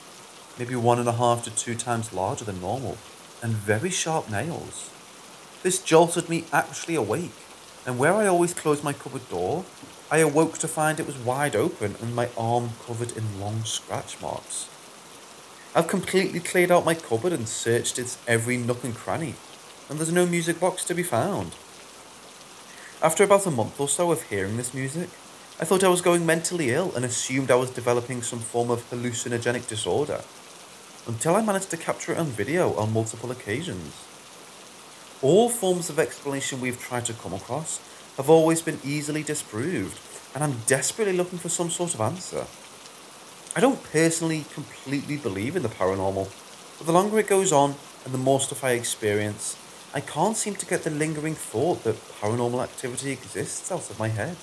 maybe one and a half to two times larger than normal, and very sharp nails. This jolted me actually awake, and where I always closed my cupboard door, I awoke to find it was wide open and my arm covered in long scratch marks. I've completely cleared out my cupboard and searched its every nook and cranny, and there's no music box to be found. After about a month or so of hearing this music, I thought I was going mentally ill and assumed I was developing some form of hallucinogenic disorder, until I managed to capture it on video on multiple occasions. All forms of explanation we've tried to come across have always been easily disproved, and I'm desperately looking for some sort of answer. I don't personally completely believe in the paranormal, but the longer it goes on and the more stuff I experience, I can't seem to get the lingering thought that paranormal activity exists out of my head.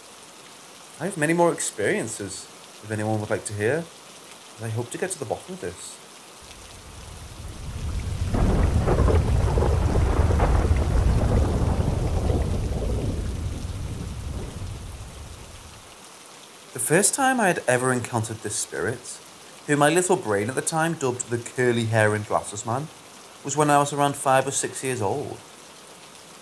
I have many more experiences, if anyone would like to hear, and I hope to get to the bottom of this. The first time I had ever encountered this spirit, who my little brain at the time dubbed the curly hair and glasses man, was when I was around five or six years old.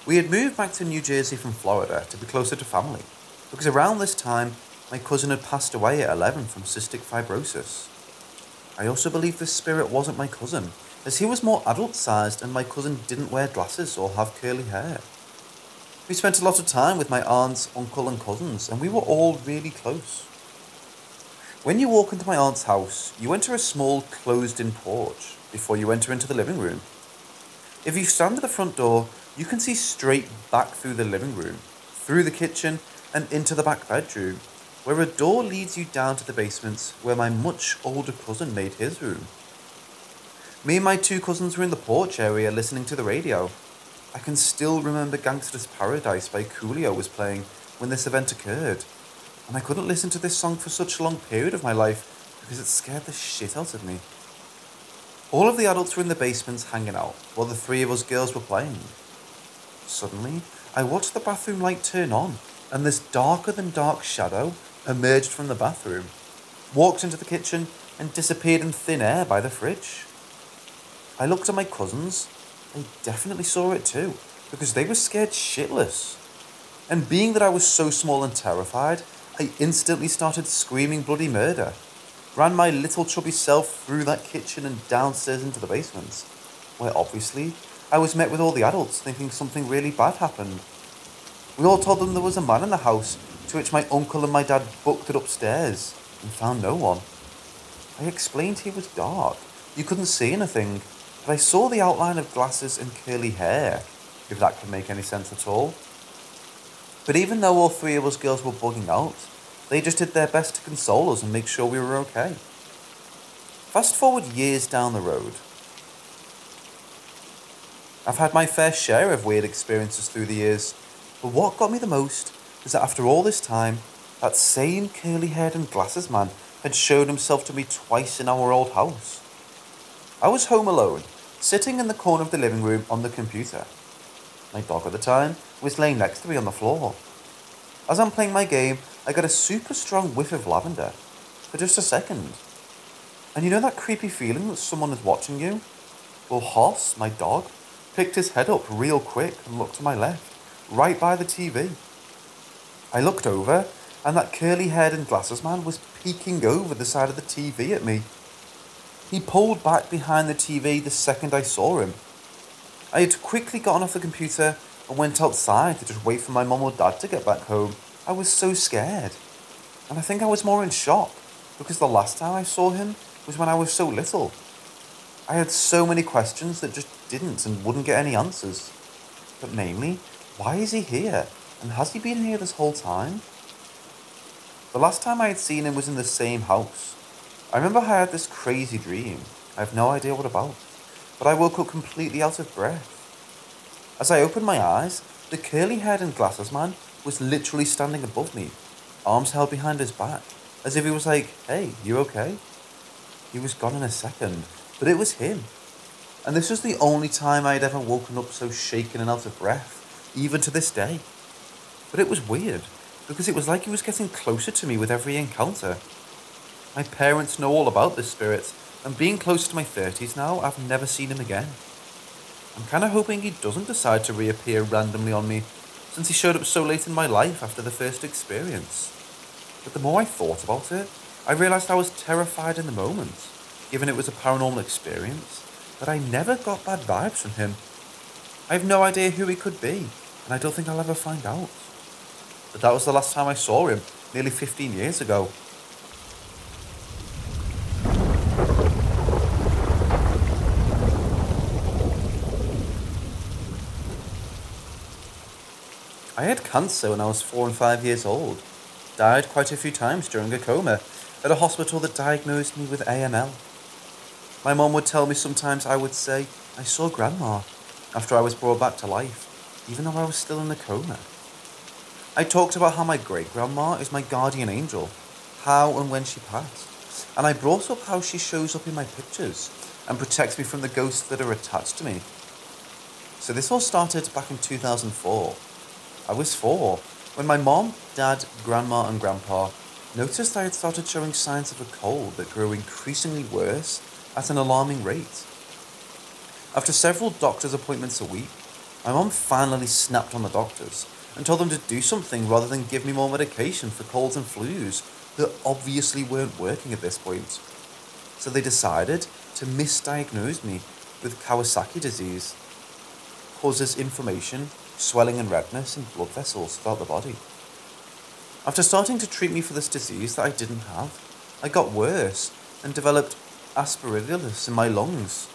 We had moved back to New Jersey from Florida to be closer to family, because around this time, my cousin had passed away at eleven from cystic fibrosis. I also believe this spirit wasn't my cousin, as he was more adult-sized and my cousin didn't wear glasses or have curly hair. We spent a lot of time with my aunts, uncle and cousins, and we were all really close. When you walk into my aunt's house, you enter a small closed-in porch before you enter into the living room. If you stand at the front door, you can see straight back through the living room, through the kitchen, and into the back bedroom, where a door leads you down to the basement where my much older cousin made his room. Me and my two cousins were in the porch area listening to the radio. I can still remember Gangster's Paradise by Coolio was playing when this event occurred, and I couldn't listen to this song for such a long period of my life because it scared the shit out of me. All of the adults were in the basements hanging out while the three of us girls were playing. Suddenly, I watched the bathroom light turn on, and this darker than dark shadow emerged from the bathroom, walked into the kitchen, and disappeared in thin air by the fridge. I looked at my cousins. They definitely saw it too, because they were scared shitless. And being that I was so small and terrified, I instantly started screaming bloody murder, ran my little chubby self through that kitchen and downstairs into the basement, where obviously I was met with all the adults thinking something really bad happened. We all told them there was a man in the house, to which my uncle and my dad booked it upstairs and found no one. I explained it was dark, you couldn't see anything, but I saw the outline of glasses and curly hair, if that can make any sense at all. But even though all three of us girls were bugging out, they just did their best to console us and make sure we were okay. Fast forward years down the road. I've had my fair share of weird experiences through the years, but what got me the most is that after all this time, that same curly-haired and glasses man had shown himself to me twice in our old house. I was home alone, sitting in the corner of the living room on the computer. My dog at the time was laying next to me on the floor. As I'm playing my game, I got a super strong whiff of lavender, for just a second. And you know that creepy feeling that someone is watching you? Well, Hoss, my dog, picked his head up real quick and looked to my left, right by the T V. I looked over, and that curly-haired and glasses man was peeking over the side of the T V at me. He pulled back behind the T V the second I saw him. I had quickly gotten off the computer and went outside to just wait for my mum or dad to get back home. I was so scared. And I think I was more in shock, because the last time I saw him was when I was so little. I had so many questions that just didn't and wouldn't get any answers. But mainly, why is he here? And has he been here this whole time? The last time I had seen him was in the same house. I remember I had this crazy dream. I have no idea what about, but I woke up completely out of breath. As I opened my eyes, the curly-haired and glasses man was literally standing above me, arms held behind his back, as if he was like, hey, you okay? He was gone in a second, but it was him. And this was the only time I had ever woken up so shaken and out of breath, even to this day. But it was weird, because it was like he was getting closer to me with every encounter. My parents know all about this spirit, and being close to my thirties now, I've never seen him again. I'm kind of hoping he doesn't decide to reappear randomly on me, since he showed up so late in my life after the first experience. But the more I thought about it, I realised I was terrified in the moment, given it was a paranormal experience, but I never got bad vibes from him. I have no idea who he could be, and I don't think I'll ever find out. But that was the last time I saw him, nearly fifteen years ago. I had cancer when I was four and five years old, died quite a few times during a coma at a hospital that diagnosed me with A M L. My mum would tell me sometimes I would say, I saw Grandma, after I was brought back to life, even though I was still in a coma. I talked about how my great-grandma is my guardian angel, how and when she passed, and I brought up how she shows up in my pictures and protects me from the ghosts that are attached to me. So this all started back in two thousand four. I was four, when my mom, dad, grandma and grandpa noticed I had started showing signs of a cold that grew increasingly worse at an alarming rate. After several doctor's appointments a week, my mom finally snapped on the doctors and told them to do something rather than give me more medication for colds and flus that obviously weren't working at this point. So they decided to misdiagnose me with Kawasaki disease, causes inflammation, swelling and redness in blood vessels throughout the body. After starting to treat me for this disease that I didn't have, I got worse and developed aspergillosis in my lungs.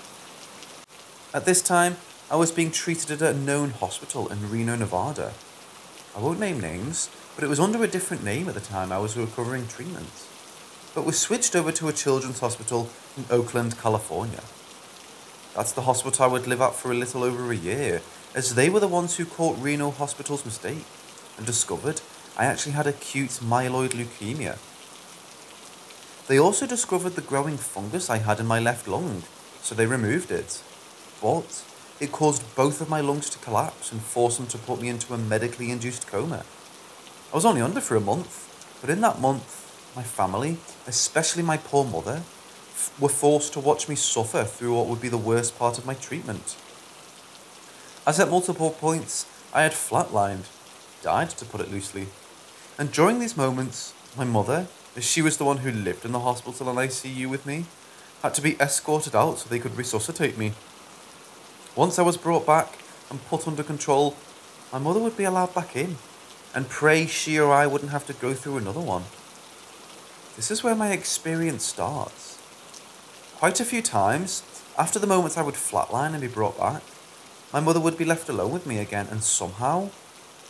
At this time, I was being treated at a known hospital in Reno, Nevada. I won't name names, but it was under a different name at the time I was recovering treatment, but was switched over to a children's hospital in Oakland, California. That's the hospital I would live at for a little over a year, as they were the ones who caught Reno Hospital's mistake and discovered I actually had acute myeloid leukemia. They also discovered the growing fungus I had in my left lung, so they removed it. But it caused both of my lungs to collapse and forced them to put me into a medically induced coma. I was only under for a month, but in that month, my family, especially my poor mother, were forced to watch me suffer through what would be the worst part of my treatment. As at multiple points, I had flatlined, died to put it loosely. And during these moments, my mother, as she was the one who lived in the hospital and I C U with me, had to be escorted out so they could resuscitate me. Once I was brought back and put under control, my mother would be allowed back in, and pray she or I wouldn't have to go through another one. This is where my experience starts. Quite a few times, after the moments I would flatline and be brought back, my mother would be left alone with me again, and somehow,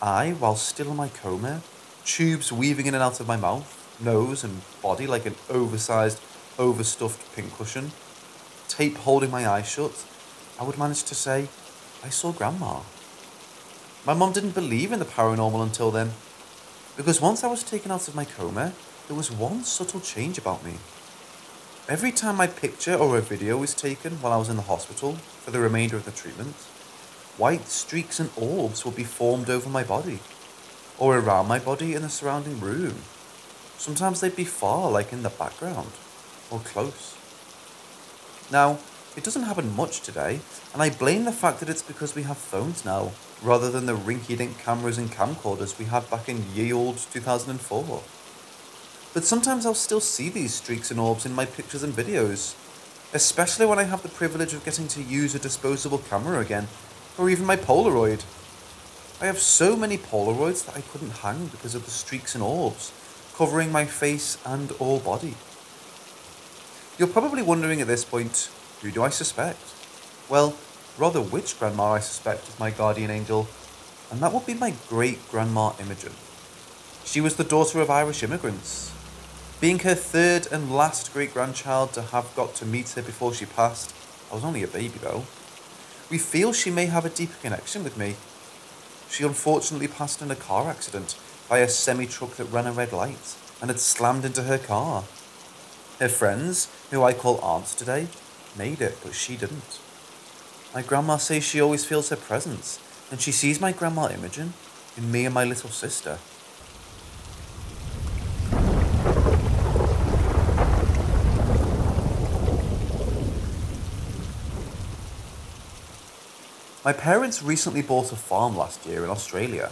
I, while still in my coma, tubes weaving in and out of my mouth, nose and body like an oversized, overstuffed pincushion, tape holding my eyes shut, I would manage to say, "I saw Grandma." My mum didn't believe in the paranormal until then, because once I was taken out of my coma, there was one subtle change about me. Every time my picture or a video was taken while I was in the hospital for the remainder of the treatment, white streaks and orbs would be formed over my body, or around my body in the surrounding room. Sometimes they'd be far, like in the background, or close. Now, it doesn't happen much today, and I blame the fact that it's because we have phones now, rather than the rinky-dink cameras and camcorders we had back in ye olde two thousand four. But sometimes I'll still see these streaks and orbs in my pictures and videos, especially when I have the privilege of getting to use a disposable camera again, or even my Polaroid. I have so many Polaroids that I couldn't hang because of the streaks and orbs, covering my face and all body. You're probably wondering at this point, who do I suspect? Well, rather which grandma I suspect is my guardian angel, and that would be my great-grandma Imogen. She was the daughter of Irish immigrants. Being her third and last great-grandchild to have got to meet her before she passed, I was only a baby though, we feel she may have a deeper connection with me. She unfortunately passed in a car accident by a semi-truck that ran a red light and had slammed into her car. Her friends, who I call aunts today, made it, but she didn't. My grandma says she always feels her presence, and she sees my grandma Imogen in me and my little sister. My parents recently bought a farm last year in Australia,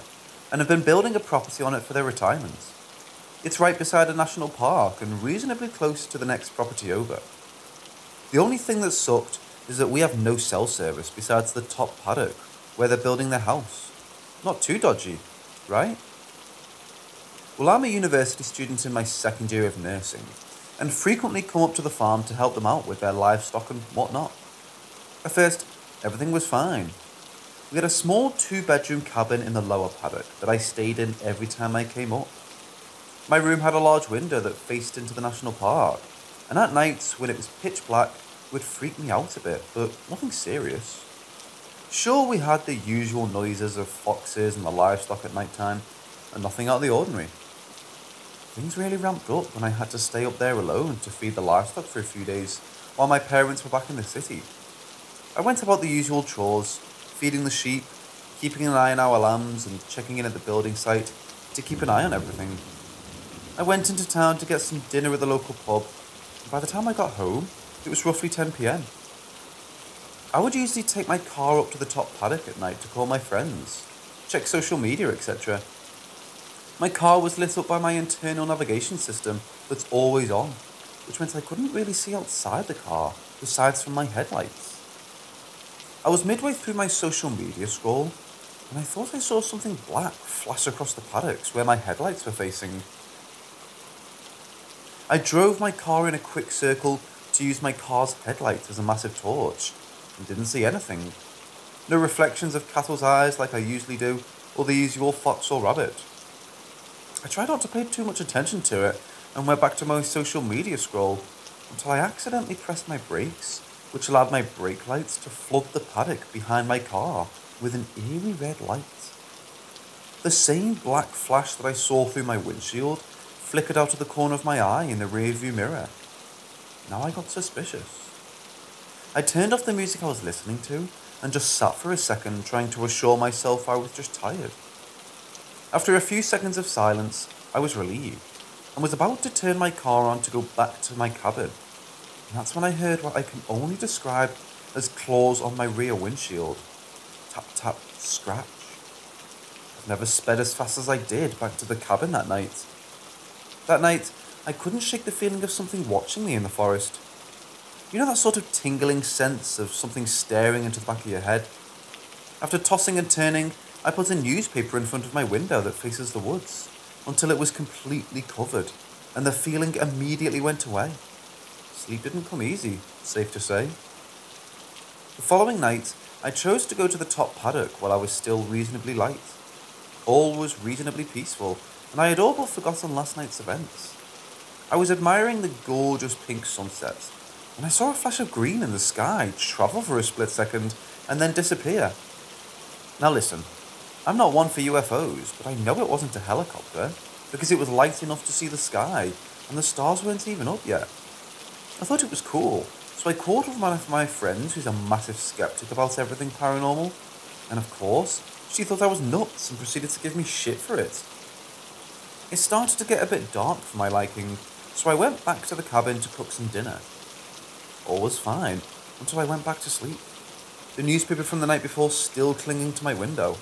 and have been building a property on it for their retirement. It's right beside a national park and reasonably close to the next property over. The only thing that sucked is that we have no cell service besides the top paddock where they're building their house. Not too dodgy, right? Well, I'm a university student in my second year of nursing and frequently come up to the farm to help them out with their livestock and whatnot. At first, everything was fine. We had a small two-bedroom cabin in the lower paddock that I stayed in every time I came up. My room had a large window that faced into the national park, and at nights, when it was pitch black, it would freak me out a bit, but nothing serious. Sure, we had the usual noises of foxes and the livestock at night time, and nothing out of the ordinary. Things really ramped up when I had to stay up there alone to feed the livestock for a few days, while my parents were back in the city. I went about the usual chores, feeding the sheep, keeping an eye on our lambs, and checking in at the building site to keep an eye on everything. I went into town to get some dinner at the local pub, and by the time I got home, it was roughly ten p m. I would usually take my car up to the top paddock at night to call my friends, check social media, et cetera. My car was lit up by my internal navigation system that's always on, which meant I couldn't really see outside the car, besides from my headlights. I was midway through my social media scroll, and I thought I saw something black flash across the paddocks where my headlights were facing. I drove my car in a quick circle to use my car's headlights as a massive torch, and didn't see anything. No reflections of cattle's eyes like I usually do, or the usual fox or rabbit. I tried not to pay too much attention to it, and went back to my social media scroll, until I accidentally pressed my brakes which allowed my brake lights to flood the paddock behind my car with an eerie red light. The same black flash that I saw through my windshield flickered out of the corner of my eye in the rearview mirror. Now I got suspicious. I turned off the music I was listening to and just sat for a second trying to assure myself I was just tired. After a few seconds of silence, I was relieved and was about to turn my car on to go back to my cabin. And that's when I heard what I can only describe as claws on my rear windshield. Tap, tap, scratch. I've never sped as fast as I did back to the cabin that night. That night, I couldn't shake the feeling of something watching me in the forest. You know that sort of tingling sense of something staring into the back of your head? After tossing and turning, I put a newspaper in front of my window that faces the woods, until it was completely covered, and the feeling immediately went away. Sleep didn't come easy, safe to say. The following night, I chose to go to the top paddock while I was still reasonably light. All was reasonably peaceful, and I had all but forgotten last night's events. I was admiring the gorgeous pink sunset, and I saw a flash of green in the sky travel for a split second, and then disappear. Now listen. I'm not one for U F Os, but I know it wasn't a helicopter, because it was light enough to see the sky, and the stars weren't even up yet. I thought it was cool, so I called with one of my friends who's a massive skeptic about everything paranormal, and of course, she thought I was nuts and proceeded to give me shit for it. It started to get a bit dark for my liking, so I went back to the cabin to cook some dinner. All was fine, until I went back to sleep, the newspaper from the night before still clinging to my window.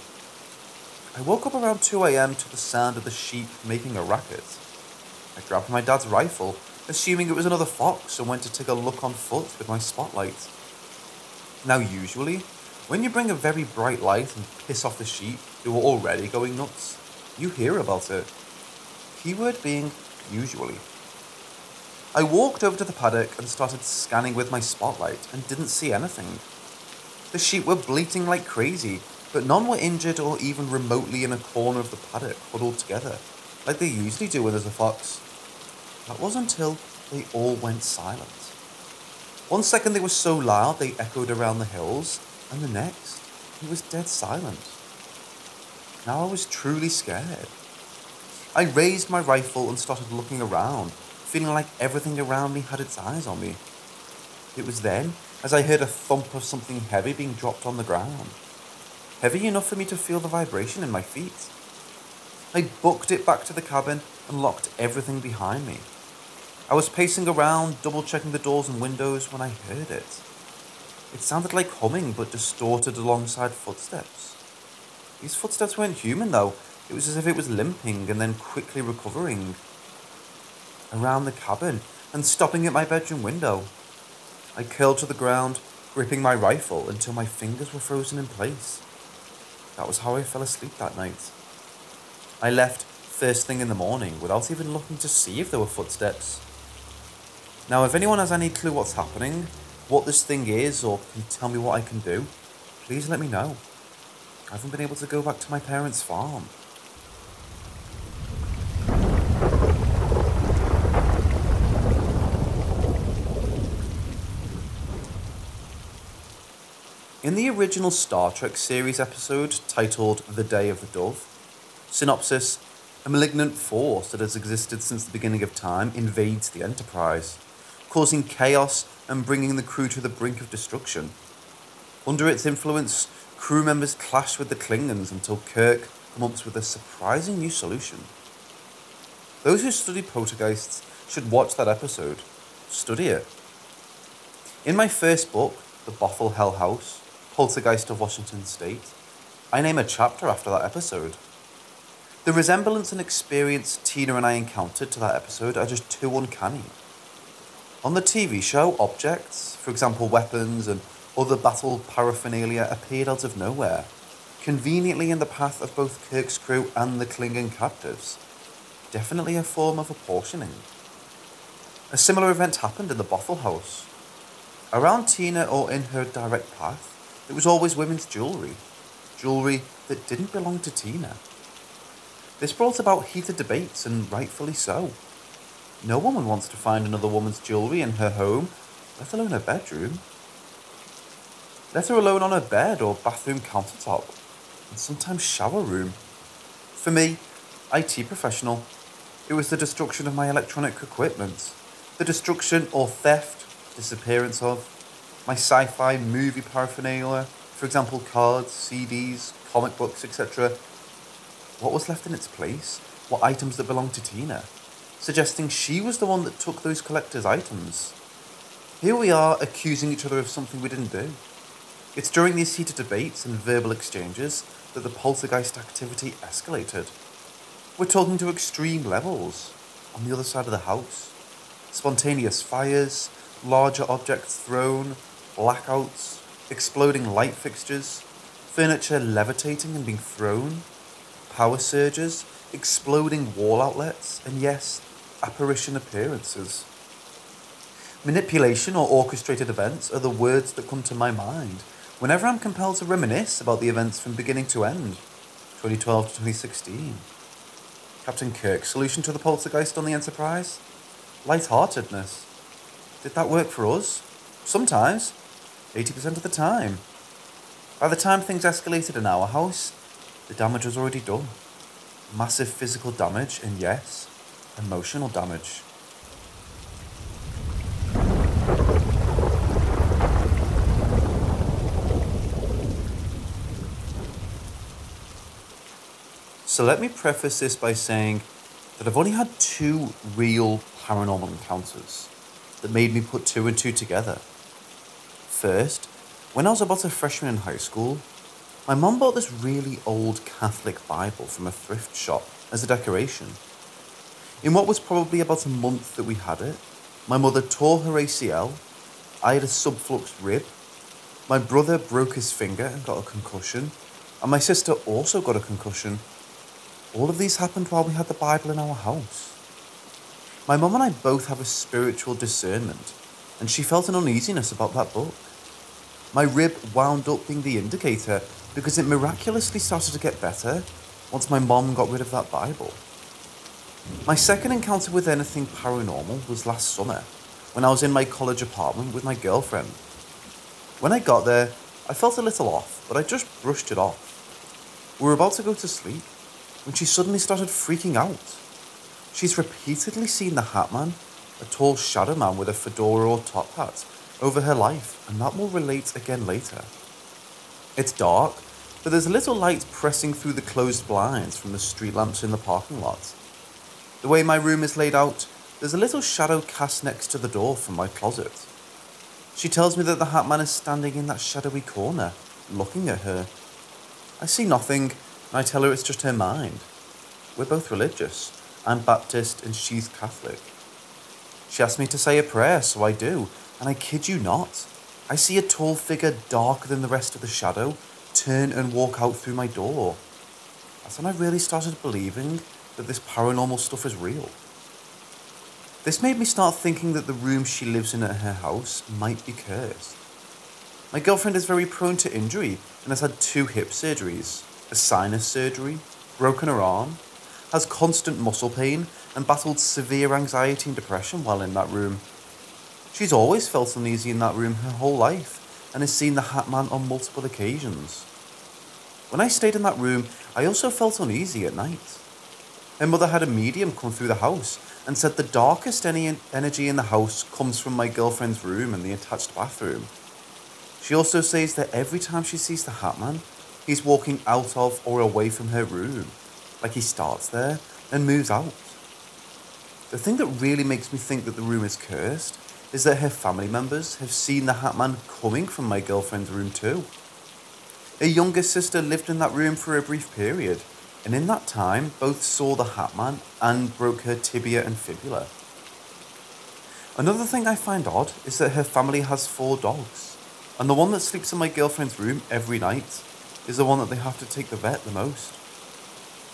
I woke up around two a m to the sound of the sheep making a racket. I grabbed my dad's rifle, assuming it was another fox, and went to take a look on foot with my spotlight. Now usually, when you bring a very bright light and piss off the sheep who are already going nuts, you hear about it. Keyword being, usually. I walked over to the paddock and started scanning with my spotlight and didn't see anything. The sheep were bleating like crazy, but none were injured or even remotely in a corner of the paddock huddled together, like they usually do when there's a fox. That was until they all went silent. One second they were so loud they echoed around the hills, and the next, it was dead silent. Now I was truly scared. I raised my rifle and started looking around, feeling like everything around me had its eyes on me. It was then, as I heard a thump of something heavy being dropped on the ground. Heavy enough for me to feel the vibration in my feet. I booked it back to the cabin and locked everything behind me. I was pacing around, double-checking the doors and windows when I heard it. It sounded like humming, but distorted alongside footsteps. These footsteps weren't human, though. It was as if it was limping and then quickly recovering. Around the cabin, and stopping at my bedroom window. I curled to the ground, gripping my rifle until my fingers were frozen in place. That was how I fell asleep that night. I left first thing in the morning without even looking to see if there were footsteps. Now, if anyone has any clue what's happening, what this thing is, or can tell me what I can do, please let me know. I haven't been able to go back to my parents' farm. In the original Star Trek series episode, titled The Day of the Dove, synopsis, a malignant force that has existed since the beginning of time invades the Enterprise, causing chaos and bringing the crew to the brink of destruction. Under its influence, crew members clash with the Klingons until Kirk comes up with a surprising new solution. Those who study poltergeists should watch that episode. Study it. In my first book, The Bothell Hell House, Poltergeist of Washington State, I name a chapter after that episode. The resemblance and experience Tina and I encountered to that episode are just too uncanny. On the T V show, objects, for example weapons and other battle paraphernalia, appeared out of nowhere, conveniently in the path of both Kirk's crew and the Klingon captives. Definitely a form of apportioning. A similar event happened in the Bothell House. Around Tina or in her direct path, it was always women's jewellery, jewellery that didn't belong to Tina. This brought about heated debates, and rightfully so. No woman wants to find another woman's jewellery in her home, let alone her bedroom. let her alone on her bed or bathroom countertop, and sometimes shower room. For me, I T professional, it was the destruction of my electronic equipment, the destruction or theft, disappearance of my sci-fi movie paraphernalia, for example cards, C Ds, comic books, et cetera. What was left in its place were items that belonged to Tina, suggesting she was the one that took those collector's items. Here we are accusing each other of something we didn't do. It's during these heated debates and verbal exchanges that the poltergeist activity escalated. We're talking to extreme levels on the other side of the house. Spontaneous fires, larger objects thrown, blackouts, exploding light fixtures, furniture levitating and being thrown, power surges, exploding wall outlets, and yes, apparition appearances. Manipulation or orchestrated events are the words that come to my mind whenever I'm compelled to reminisce about the events from beginning to end, twenty twelve to twenty sixteen. Captain Kirk's solution to the poltergeist on the Enterprise? Lightheartedness. Did that work for us? Sometimes. eighty percent of the time. By the time things escalated in our house, the damage was already done. Massive physical damage and yes, emotional damage. So let me preface this by saying that I've only had two real paranormal encounters that made me put two and two together. First, when I was about a freshman in high school, my mum bought this really old Catholic Bible from a thrift shop as a decoration. In what was probably about a month that we had it, my mother tore her A C L, I had a subfluxed rib, my brother broke his finger and got a concussion, and my sister also got a concussion. All of these happened while we had the Bible in our house. My mum and I both have a spiritual discernment, and she felt an uneasiness about that book. My rib wound up being the indicator because it miraculously started to get better once my mum got rid of that Bible. My second encounter with anything paranormal was last summer, when I was in my college apartment with my girlfriend. When I got there, I felt a little off, but I just brushed it off. We were about to go to sleep, when she suddenly started freaking out. She's repeatedly seen the Hat Man, a tall shadow man with a fedora or top hat, over her life, and that will relate again later. It's dark, but there's a little light pressing through the closed blinds from the street lamps in the parking lot. The way my room is laid out, there's a little shadow cast next to the door from my closet. She tells me that the Hat Man is standing in that shadowy corner, looking at her. I see nothing, and I tell her it's just her mind. We're both religious. I'm Baptist and she's Catholic. She asked me to say a prayer, so I do, and I kid you not, I see a tall figure darker than the rest of the shadow turn and walk out through my door. That's when I really started believing that this paranormal stuff is real. This made me start thinking that the room she lives in at her house might be cursed. My girlfriend is very prone to injury and has had two hip surgeries, a sinus surgery, broken her arm, has constant muscle pain, and battled severe anxiety and depression while in that room. She's always felt uneasy in that room her whole life, and has seen the Hat Man on multiple occasions. When I stayed in that room, I also felt uneasy at night. Her mother had a medium come through the house, and said the darkest any energy in the house comes from my girlfriend's room and the attached bathroom. She also says that every time she sees the Hat Man, he's walking out of or away from her room, like he starts there and moves out. The thing that really makes me think that the room is cursed is that her family members have seen the Hat Man coming from my girlfriend's room too. Her younger sister lived in that room for a brief period, and in that time both saw the Hat Man and broke her tibia and fibula. Another thing I find odd is that her family has four dogs, and the one that sleeps in my girlfriend's room every night is the one that they have to take the vet the most.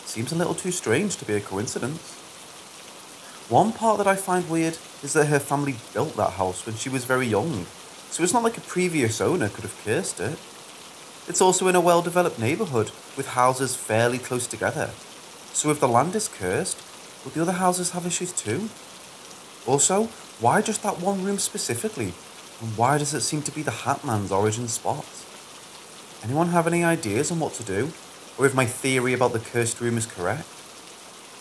Seems a little too strange to be a coincidence. One part that I find weird is that her family built that house when she was very young, so it's not like a previous owner could have cursed it. It's also in a well-developed neighbourhood, with houses fairly close together. So if the land is cursed, would the other houses have issues too? Also, why just that one room specifically? And why does it seem to be the Hat Man's origin spot? Anyone have any ideas on what to do? Or if my theory about the cursed room is correct?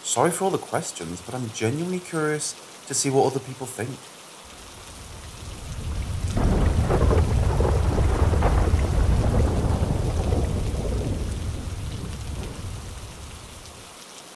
Sorry for all the questions, but I'm genuinely curious to see what other people think.